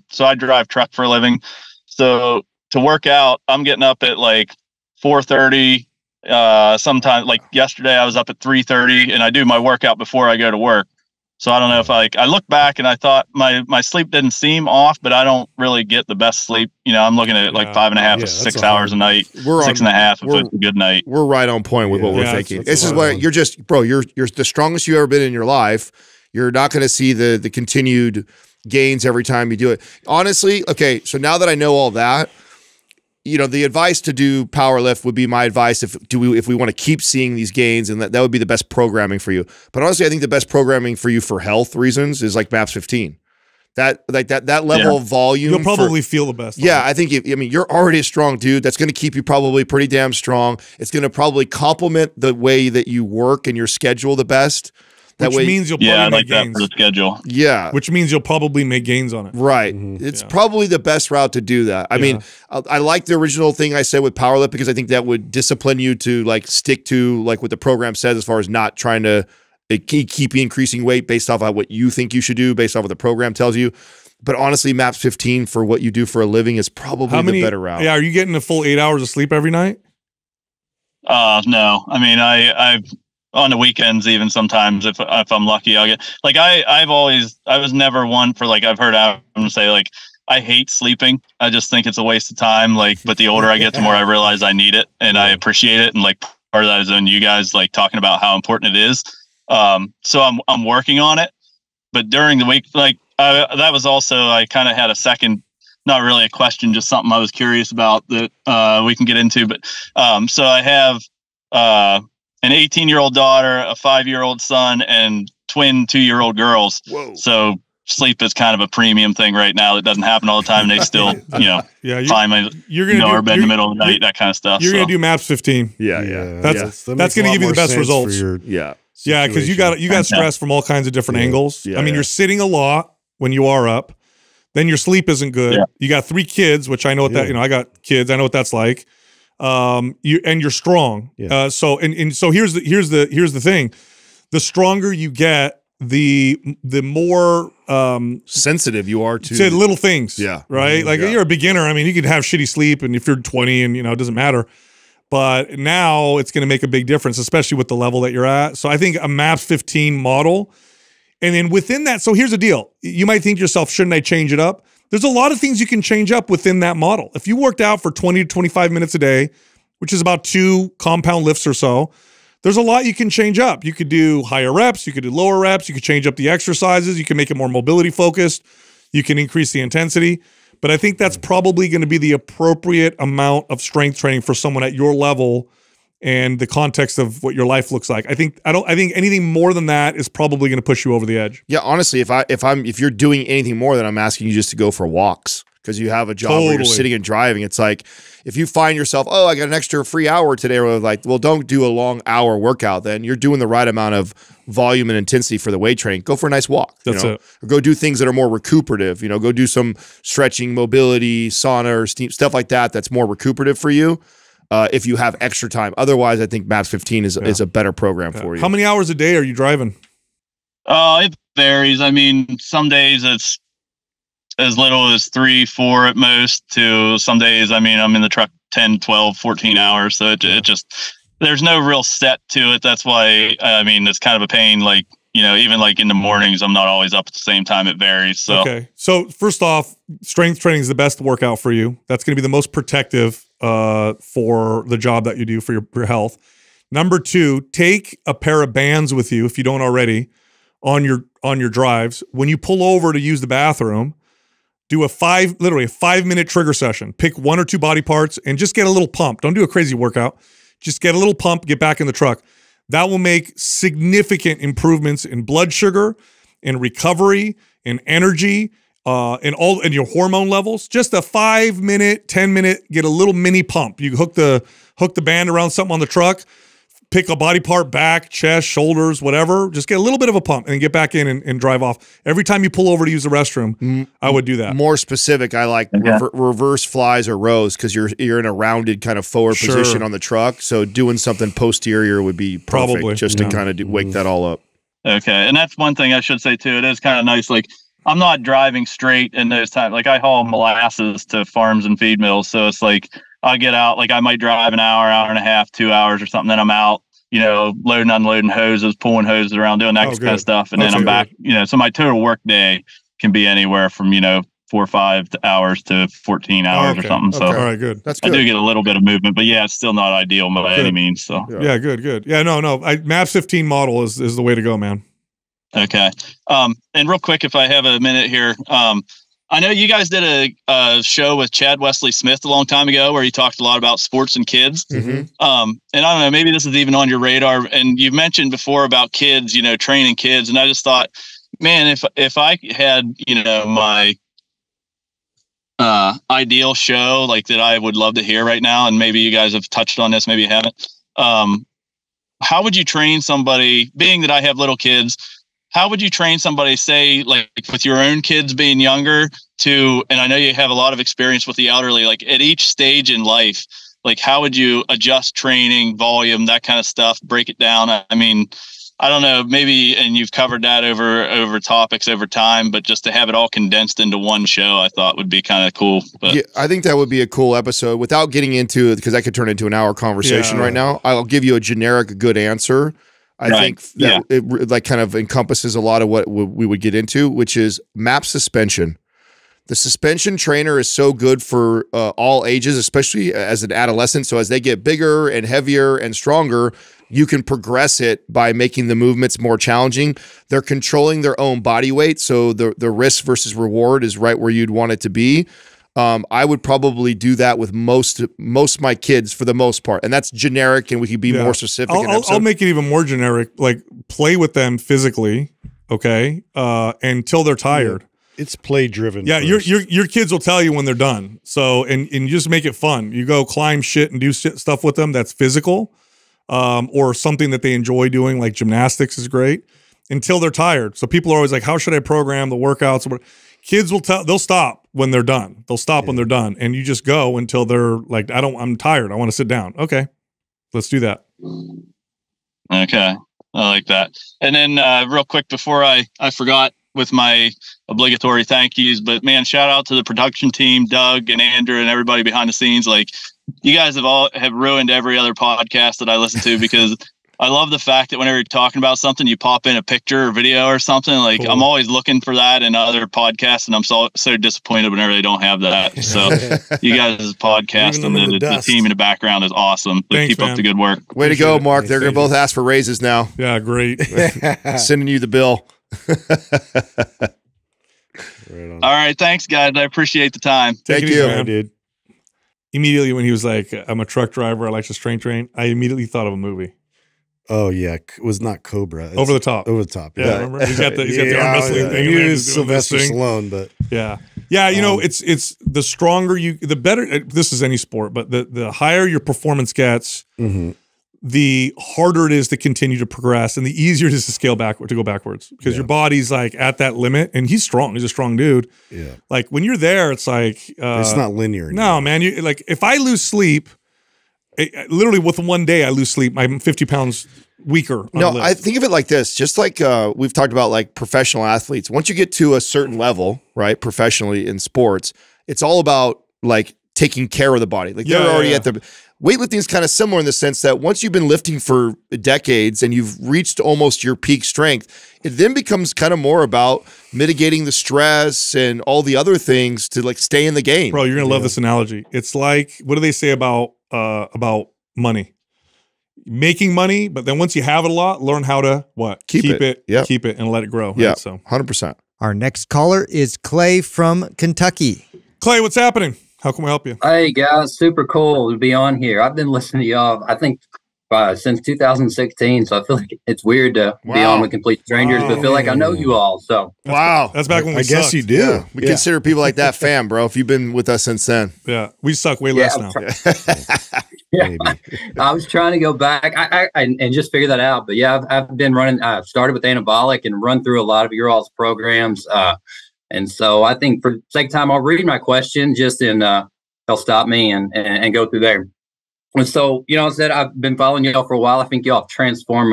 so I drive truck for a living. So to work out, I'm getting up at 4:30. Sometimes, like yesterday, I was up at 3:30, and I do my workout before I go to work. So I don't know if I look back and I thought my sleep didn't seem off, but I don't really get the best sleep. I'm looking at 5.5 to 6 hours a night, 6.5 if it's a good night. We're right on point with what we're thinking. This is why you're just, bro, you're the strongest you've ever been in your life. You're not going to see the continued gains every time you do it. Honestly, okay, so now that I know all that, you know, the advice to do power lift would be my advice if we want to keep seeing these gains, and that would be the best programming for you. But honestly, I think the best programming for you for health reasons is like MAPS 15. That level of volume. You'll probably feel the best. Yeah, I think, I mean, you're already a strong dude. That's going to keep you probably pretty damn strong. It's going to probably complement the way that you work and your schedule the best. Which means you'll probably make gains. Yeah, I like that for the schedule. Yeah. Which means you'll probably make gains on it. Right. Mm-hmm. It's probably the best route to do that. I mean, I like the original thing I said with PowerLift because I think that would discipline you to like stick to like what the program says as far as not trying to keep increasing weight based off of what you think you should do, based off what the program tells you. But honestly, MAPS 15 for what you do for a living is probably the better route. Yeah, are you getting a full 8 hours of sleep every night? No. I mean, I've on the weekends, even sometimes, if I'm lucky, I'll get like I was never one for like I've heard Adam say like I hate sleeping. I just think it's a waste of time. Like, but the older I get, the more I realize I need it and I appreciate it. And like part of that is on you guys like talking about how important it is. So I'm working on it. But during the week, like that was also I kind of had a second, not really a question, just something I was curious about that we can get into. But so I have an 18-year-old daughter, a 5-year-old son, and twin 2-year-old girls. Whoa. So sleep is kind of a premium thing right now. That doesn't happen all the time. They still, you know, find our bed in the middle of the night, that kind of stuff. You're going to do MAPS 15. Yeah. That's going to give you the best results. Yeah, because you got stress from all kinds of different angles. Yeah, I mean, you're sitting a lot when you are up. Then your sleep isn't good. Yeah. You got 3 kids, which I know what that, you know, I got kids. I know what that's like. You're strong. Yeah. So here's the thing. The stronger you get, the more sensitive you are to little things. Yeah. Right. Like you're a beginner. I mean, you could have shitty sleep and if you're 20 and you know, it doesn't matter, but now it's going to make a big difference, especially with the level that you're at. So I think a MAPS 15 model, and then within that, so here's the deal. You might think to yourself, shouldn't I change it up? There's a lot of things you can change up within that model. If you worked out for 20 to 25 minutes a day, which is about 2 compound lifts or so, there's a lot you can change up. You could do higher reps, you could do lower reps, you could change up the exercises, you can make it more mobility focused, you can increase the intensity. But I think that's probably going to be the appropriate amount of strength training for someone at your level and the context of what your life looks like. I think anything more than that is probably going to push you over the edge. Yeah, honestly, if you're doing anything more, then I'm asking you just to go for walks because you have a job where you're sitting and driving. It's like if you find yourself, oh, I got an extra free hour today, or like, well, don't do a long hour workout. Then you're doing the right amount of volume and intensity for the weight training. Go for a nice walk. That's it. Or go do things that are more recuperative. You know, go do some stretching, mobility, sauna, or steam, stuff like that. That's more recuperative for you. If you have extra time. Otherwise, I think MAPS 15 is a better program for you. How many hours a day are you driving? It varies. I mean, some days it's as little as 3, 4 at most to some days. I mean, I'm in the truck 10, 12, 14 hours. So it just, there's no real set to it. That's why, I mean, it's kind of a pain. Like, you know, even like in the mornings, I'm not always up at the same time. It varies. So, okay. So first off, strength training is the best workout for you. That's going to be the most protective for the job that you do for your health. Number 2, take a pair of bands with you if you don't already on your drives. When you pull over to use the bathroom, do literally a 5-minute trigger session. Pick 1 or 2 body parts and just get a little pump. Don't do a crazy workout. Just get a little pump, get back in the truck. That will make significant improvements in blood sugar, in recovery, in energy, and your hormone levels. Just a 5-minute, 10-minute, get a little mini pump. You hook the band around something on the truck, pick a body part, back, chest, shoulders, whatever. Just get a little bit of a pump and get back in and drive off. Every time you pull over to use the restroom, I would do that. More specific, I like reverse flies or rows because you're in a rounded kind of forward position on the truck. So doing something posterior would be perfect, to kind of wake that all up. Okay, and that's one thing I should say too. It is kind of nice, like, I'm not driving straight in those times. Like I haul molasses to farms and feed mills. So it's like, I get out, like I might drive an hour, hour and a half, 2 hours or something. Then I'm out, you know, loading, unloading hoses, pulling hoses around, doing that kind of stuff. And then I'm back, you know, so my total work day can be anywhere from, you know, 4 or 5 hours to 14 hours or something. So all right, good. That's good. I do get a little bit of movement, but yeah, it's still not ideal by any means. So yeah, good. Yeah, no. MAPS 15 model is the way to go, man. Okay. And real quick, if I have a minute here, I know you guys did a show with Chad Wesley Smith a long time ago where he talked a lot about sports and kids. Mm-hmm. And I don't know, maybe this is even on your radar. And you've mentioned before about kids, you know, training kids. And I just thought, man, if I had, you know, my ideal show like that I would love to hear right now, and maybe you guys have touched on this, maybe you haven't. How would you train somebody, being that I have little kids, how would you train somebody, say, like with your own kids being younger to, and I know you have a lot of experience with the elderly, like at each stage in life, like how would you adjust training, volume, that kind of stuff, break it down? I mean, I don't know, maybe, and you've covered that over topics over time, but just to have it all condensed into one show, I thought would be kind of cool. But yeah, I think that would be a cool episode without getting into it, because that could turn into an hour conversation right now. I'll give you a generic good answer. I think that it like kind of encompasses a lot of what we would get into, which is MAPS suspension. The suspension trainer is so good for all ages, especially as an adolescent. So as they get bigger and heavier and stronger, you can progress it by making the movements more challenging. They're controlling their own body weight. So the risk versus reward is right where you'd want it to be. I would probably do that with most of my kids for the most part. And that's generic, and we could be more specific. I'll make it even more generic. Like, play with them physically, okay, until they're tired. It's play driven. Yeah, your kids will tell you when they're done. So, and you just make it fun. You go climb shit and do stuff with them that's physical, or something that they enjoy doing, like gymnastics is great, until they're tired. So people are always like, how should I program the workouts? Kids will tell, they'll stop when they're done. They'll stop when they're done. And you just go until they're like, I'm tired. I want to sit down. Okay. Let's do that. Okay. I like that. And then real quick before I forgot with my obligatory thank yous, but man, shout out to the production team, Doug and Andrew and everybody behind the scenes. Like, you guys have ruined every other podcast that I listen to, because I love the fact that whenever you're talking about something, you pop in a picture or video or something. Like, cool. I'm always looking for that in other podcasts, and I'm so disappointed whenever they don't have that. So you guys' podcast and the team in the background is awesome. Thanks, keep up the good work. Way to go, Mark. Thanks, they're going to both ask for raises now. Yeah, great. Sending you the bill. All right. Thanks, guys. I appreciate the time. Thank you. Man, dude. Immediately when he was like, I'm a truck driver, I like to train, I immediately thought of a movie. Oh yeah, it was not Cobra. It's Over the Top. Yeah, remember? He's got the arm wrestling thing. He is Sylvester Stallone, but yeah. You know, it's the stronger you, the better. This is any sport, but the higher your performance gets, the harder it is to continue to progress, and the easier it is to scale backward, to go backwards, because your body's like at that limit. And he's strong. He's a strong dude. Yeah. Like when you're there, it's like it's not linear anymore. No, man. You like if I lose sleep. Literally with one day I lose sleep, I'm 50 pounds weaker. No, I think of it like this, just like we've talked about like professional athletes. Once you get to a certain level, right, professionally in sports, it's all about like taking care of the body. Like they're already at the weightlifting is kind of similar in the sense that once you've been lifting for decades and you've reached almost your peak strength, it then becomes kind of more about mitigating the stress and all the other things to like stay in the game. Bro, you're going to love this analogy. It's like, what do they say about money? Making money, but then once you have it a lot, learn how to what? Keep it and let it grow. Yeah, right? So 100%. Our next caller is Clay from Kentucky. Clay, what's happening? How can we help you? Hey guys, super cool to be on here. I've been listening to y'all, I think, since 2016, so I feel like it's weird to be on with complete strangers, but I feel like I know you all. So that's back when we sucked. I guess you do. Yeah. We consider people like that fam, bro. If you've been with us since then, we suck way less now. I was trying to go back and just figure that out, but yeah, I've been running. I've started with anabolic and run through a lot of your all's programs. And so I think for sake of time, I'll read my question just in, they'll stop me and go through there. And so, you know, I said I've been following y'all for a while. I think y'all have transformed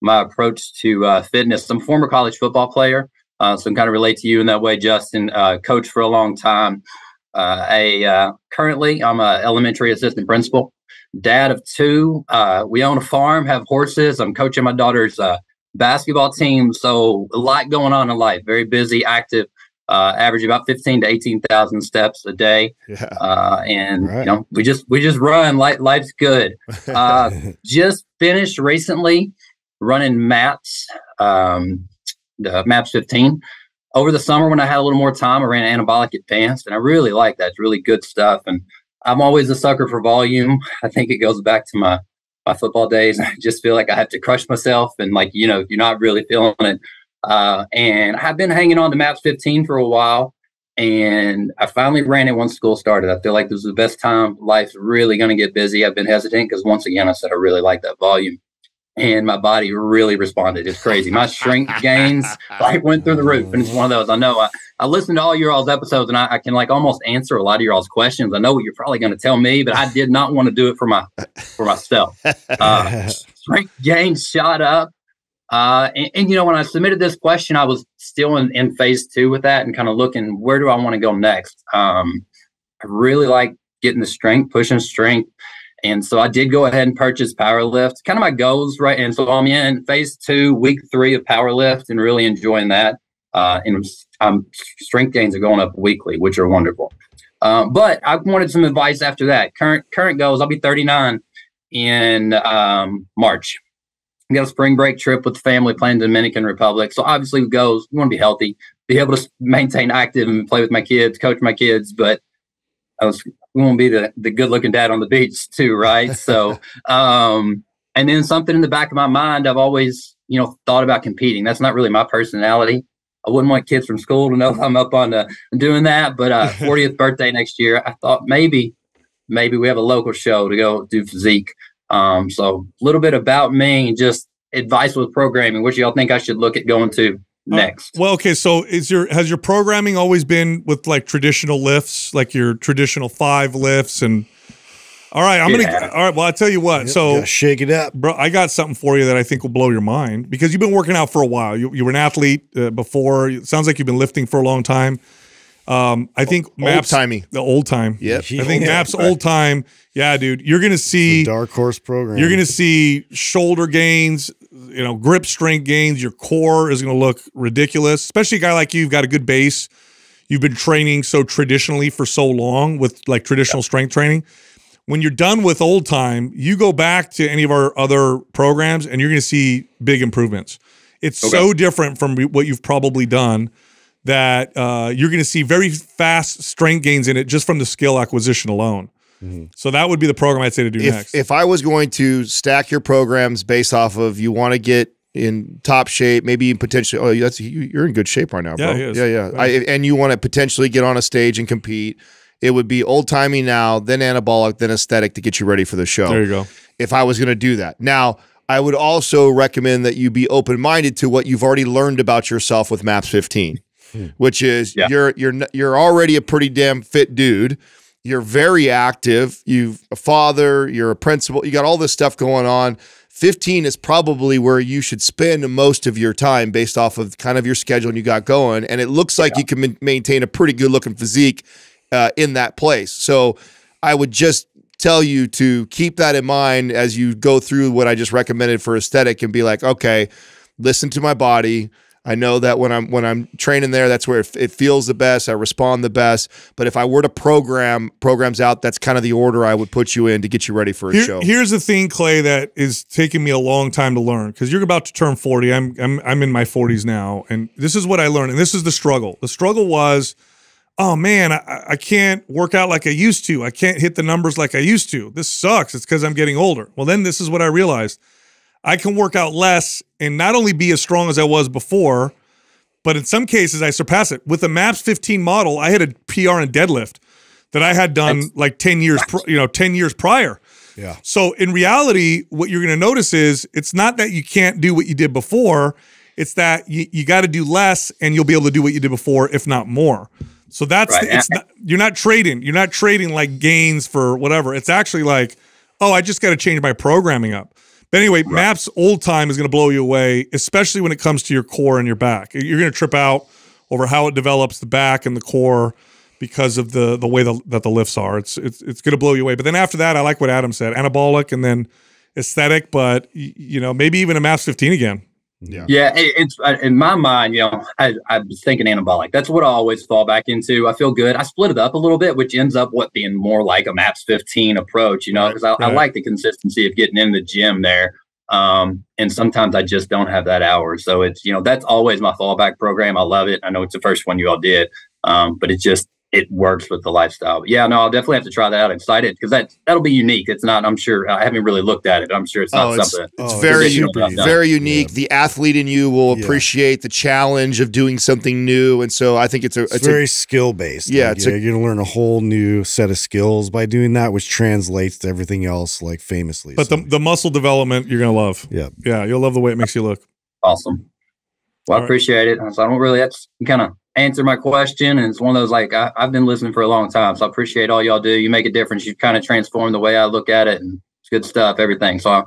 my approach to fitness. I'm a former college football player, so I kind of relate to you in that way, Justin. Coach for a long time. Currently, I'm an elementary assistant principal, dad of two. We own a farm, have horses. I'm coaching my daughter's basketball team. So a lot going on in life. Very busy, active. Average about 15 to 18,000 steps a day. Yeah. And you know, we just run. Life's good. Just finished recently running MAPS. MAPS 15. Over the summer when I had a little more time, I ran Anabolic Advanced, and I really like that. It's really good stuff. And I'm always a sucker for volume. I think it goes back to my football days. I just feel like I have to crush myself, and like, you know, you're not really feeling it. And I've been hanging on to MAPS 15 for a while, and I finally ran it once school started. I feel like this is the best time. Life's really going to get busy. I've been hesitant because, once again, I said I really like that volume, and my body really responded. It's crazy. My strength gains like went through the roof, and it's one of those. I know I listened to all your all's episodes, and I can like almost answer a lot of your all's questions. I know what you're probably going to tell me, but I did not want to do it for myself. Strength gains shot up. And you know, when I submitted this question, I was still in phase two with that and kind of looking, where do I want to go next? I really like getting the strength, pushing strength. And so I did go ahead and purchase Powerlift, kind of my goals, right? And so I'm in phase 2, week 3 of Powerlift and really enjoying that. And strength gains are going up weekly, which are wonderful. But I wanted some advice after that. Current goals, I'll be 39 in March. We got a spring break trip with the family planned in the Dominican Republic. So obviously goals, we want to be healthy, be able to maintain active and play with my kids, coach my kids, but we won't be the good-looking dad on the beach too, right? So, and then something in the back of my mind, I've always, you know, thought about competing. That's not really my personality. I wouldn't want kids from school to know if I'm up on doing that. But 40th birthday next year, I thought maybe we have a local show to go do physique. So a little bit about me and just advice with programming, which y'all think I should look at going to next. Well, okay. So has your programming always been with like traditional lifts, like your traditional 5 lifts? And all right, all right. Well, I'll tell you what, so shake it up, bro. I got something for you that I think will blow your mind because you've been working out for a while. You were an athlete before. It sounds like you've been lifting for a long time. I think MAPS old-timey. The old time. Yep. I think MAPS old time. Yeah, dude, you're going to see dark horse program. You're going to see shoulder gains, you know, grip strength gains. Your core is going to look ridiculous, especially a guy like you. You've got a good base. You've been training so traditionally for so long with like traditional strength training. When you're done with old time, you go back to any of our other programs and you're going to see big improvements. It's so different from what you've probably done that you're going to see very fast strength gains in it just from the skill acquisition alone. Mm-hmm. So that would be the program I'd say to do next. If I was going to stack your programs based off of you want to get in top shape, maybe potentially, oh, you're in good shape right now, bro. Yeah, he is. Yeah. Right. And you want to potentially get on a stage and compete, it would be old-timey now, then anabolic, then aesthetic to get you ready for the show. There you go. If I was going to do that. Now, I would also recommend that you be open-minded to what you've already learned about yourself with MAPS 15. Which is you're already a pretty damn fit dude. You're very active. You've a father, you're a principal. You got all this stuff going on. 15 is probably where you should spend most of your time based off of kind of your schedule and you got going. And it looks like you can maintain a pretty good looking physique in that place. So I would just tell you to keep that in mind as you go through what I just recommended for aesthetic and be like, okay, listen to my body. I know that when I'm training there, that's where it feels the best. I respond the best. But if I were to programs out, that's kind of the order I would put you in to get you ready for a show. Here's the thing, Clay, that is taking me a long time to learn because you're about to turn 40. I'm in my 40s now, and this is what I learned, and this is the struggle. The struggle was, oh man, I can't work out like I used to. I can't hit the numbers like I used to. This sucks. It's because I'm getting older. Well, then this is what I realized. I can work out less and not only be as strong as I was before, but in some cases I surpass it. With the MAPS 15 model, I had a PR in deadlift that I had done like 10 years prior. Yeah. So in reality, what you're going to notice is it's not that you can't do what you did before. It's that you got to do less and you'll be able to do what you did before, if not more. So that's, you're not trading like gains for whatever. It's actually like, oh, I just got to change my programming up. But anyway, MAPS old time is going to blow you away, especially when it comes to your core and your back. You're going to trip out over how it develops the back and the core because of the way that the lifts are. It's going to blow you away. But then after that, I like what Adam said, anabolic and then aesthetic, but you know, maybe even a MAPS 15 again. Yeah. Yeah, it's in my mind, you know, I was thinking anabolic. That's what I always fall back into. I feel good. I split it up a little bit, which ends up being more like a MAPS 15 approach, you know, because I like the consistency of getting in the gym there. And sometimes I just don't have that hour. So it's, you know, that's always my fallback program. I love it. I know it's the first one you all did, but it just, it works with the lifestyle. But yeah, no, I'll definitely have to try that out. I'm excited because that'll be unique. It's not, I'm sure, I haven't really looked at it. I'm sure it's not something. It's very unique. Yeah. The athlete in you will appreciate the challenge of doing something new. And so I think it's very skill-based. Yeah. Like, you're going to learn a whole new set of skills by doing that, which translates to everything else, like famously. But the muscle development, you're going to love. Yeah. Yeah. You'll love the way it makes you look. Awesome. Well, I appreciate it. So I don't really, that's kind of, answer my question, and it's one of those, like, I've been listening for a long time, so I appreciate all y'all do. You make a difference. You kind of transform the way I look at it, and it's good stuff, everything. So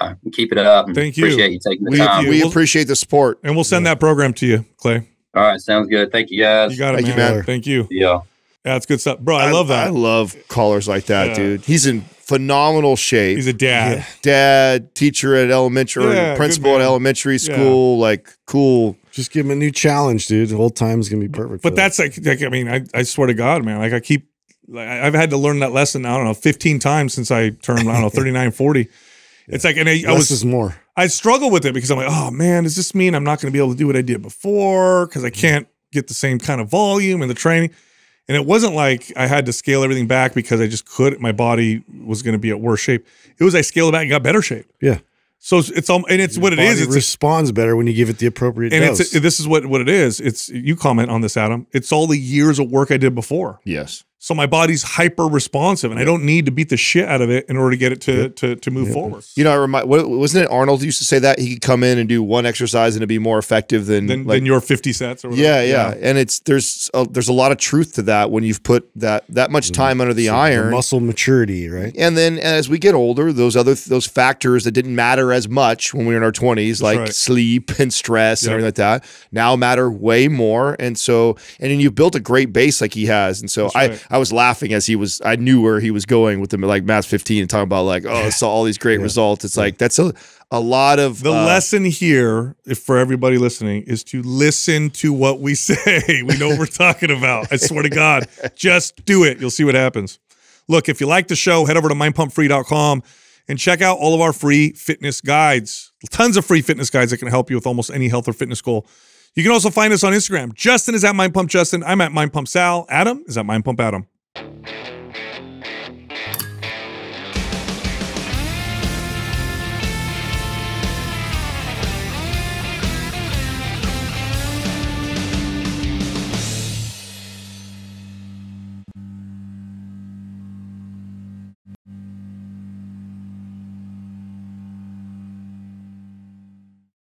I keep it up. And thank you. Appreciate you taking the time. We appreciate the support, and we'll send that program to you, Clay. All right, sounds good. Thank you guys. You got it, man. Thank you. Yeah, that's good stuff, bro. I love that. I love callers like that, dude. He's in phenomenal shape. He's a dad, teacher at elementary, or principal at elementary school. Like, cool. Just give him a new challenge, dude. The whole time's gonna be perfect. But that's like I mean, I swear to God, man. Like, I keep, like, I've had to learn that lesson. I don't know, 15 times since I turned, I don't know, 39, 40. Yeah. It's like, and I struggle with it because I'm like, oh man, does this mean I'm not gonna be able to do what I did before because I can't get the same kind of volume in the training? And it wasn't like I had to scale everything back because I just couldn't. My body was gonna be at worse shape. It was I scaled it back and got better shape. Yeah. So it's all, and it's what it is. It responds better when you give it the appropriate dose. And this is what it is. It's, you comment on this, Adam. It's all the years of work I did before. Yes. So my body's hyper responsive, and I don't need to beat the shit out of it in order to get it to move forward. You know, wasn't it Arnold used to say that he could come in and do one exercise and it'd be more effective than your 50 sets or whatever. Yeah. And it's there's a lot of truth to that when you've put that much time under the iron. The muscle maturity, right? And then as we get older, those factors that didn't matter as much when we were in our 20s, like sleep and stress and everything like that, now matter way more. And so, and then you've built a great base like he has. And so I was laughing as he was, I knew where he was going with them, like MAPS 15, and talking about, like, oh, I saw all these great results. It's like, that's a lot of the lesson here, for everybody listening, is to listen to what we say. We know what we're talking about. I swear to God, just do it. You'll see what happens. Look, if you like the show, head over to mindpumpfree.com and check out all of our free fitness guides. Tons of free fitness guides that can help you with almost any health or fitness goal. You can also find us on Instagram. Justin is at MindPumpJustin. I'm at MindPumpSal. Adam is at MindPumpAdam.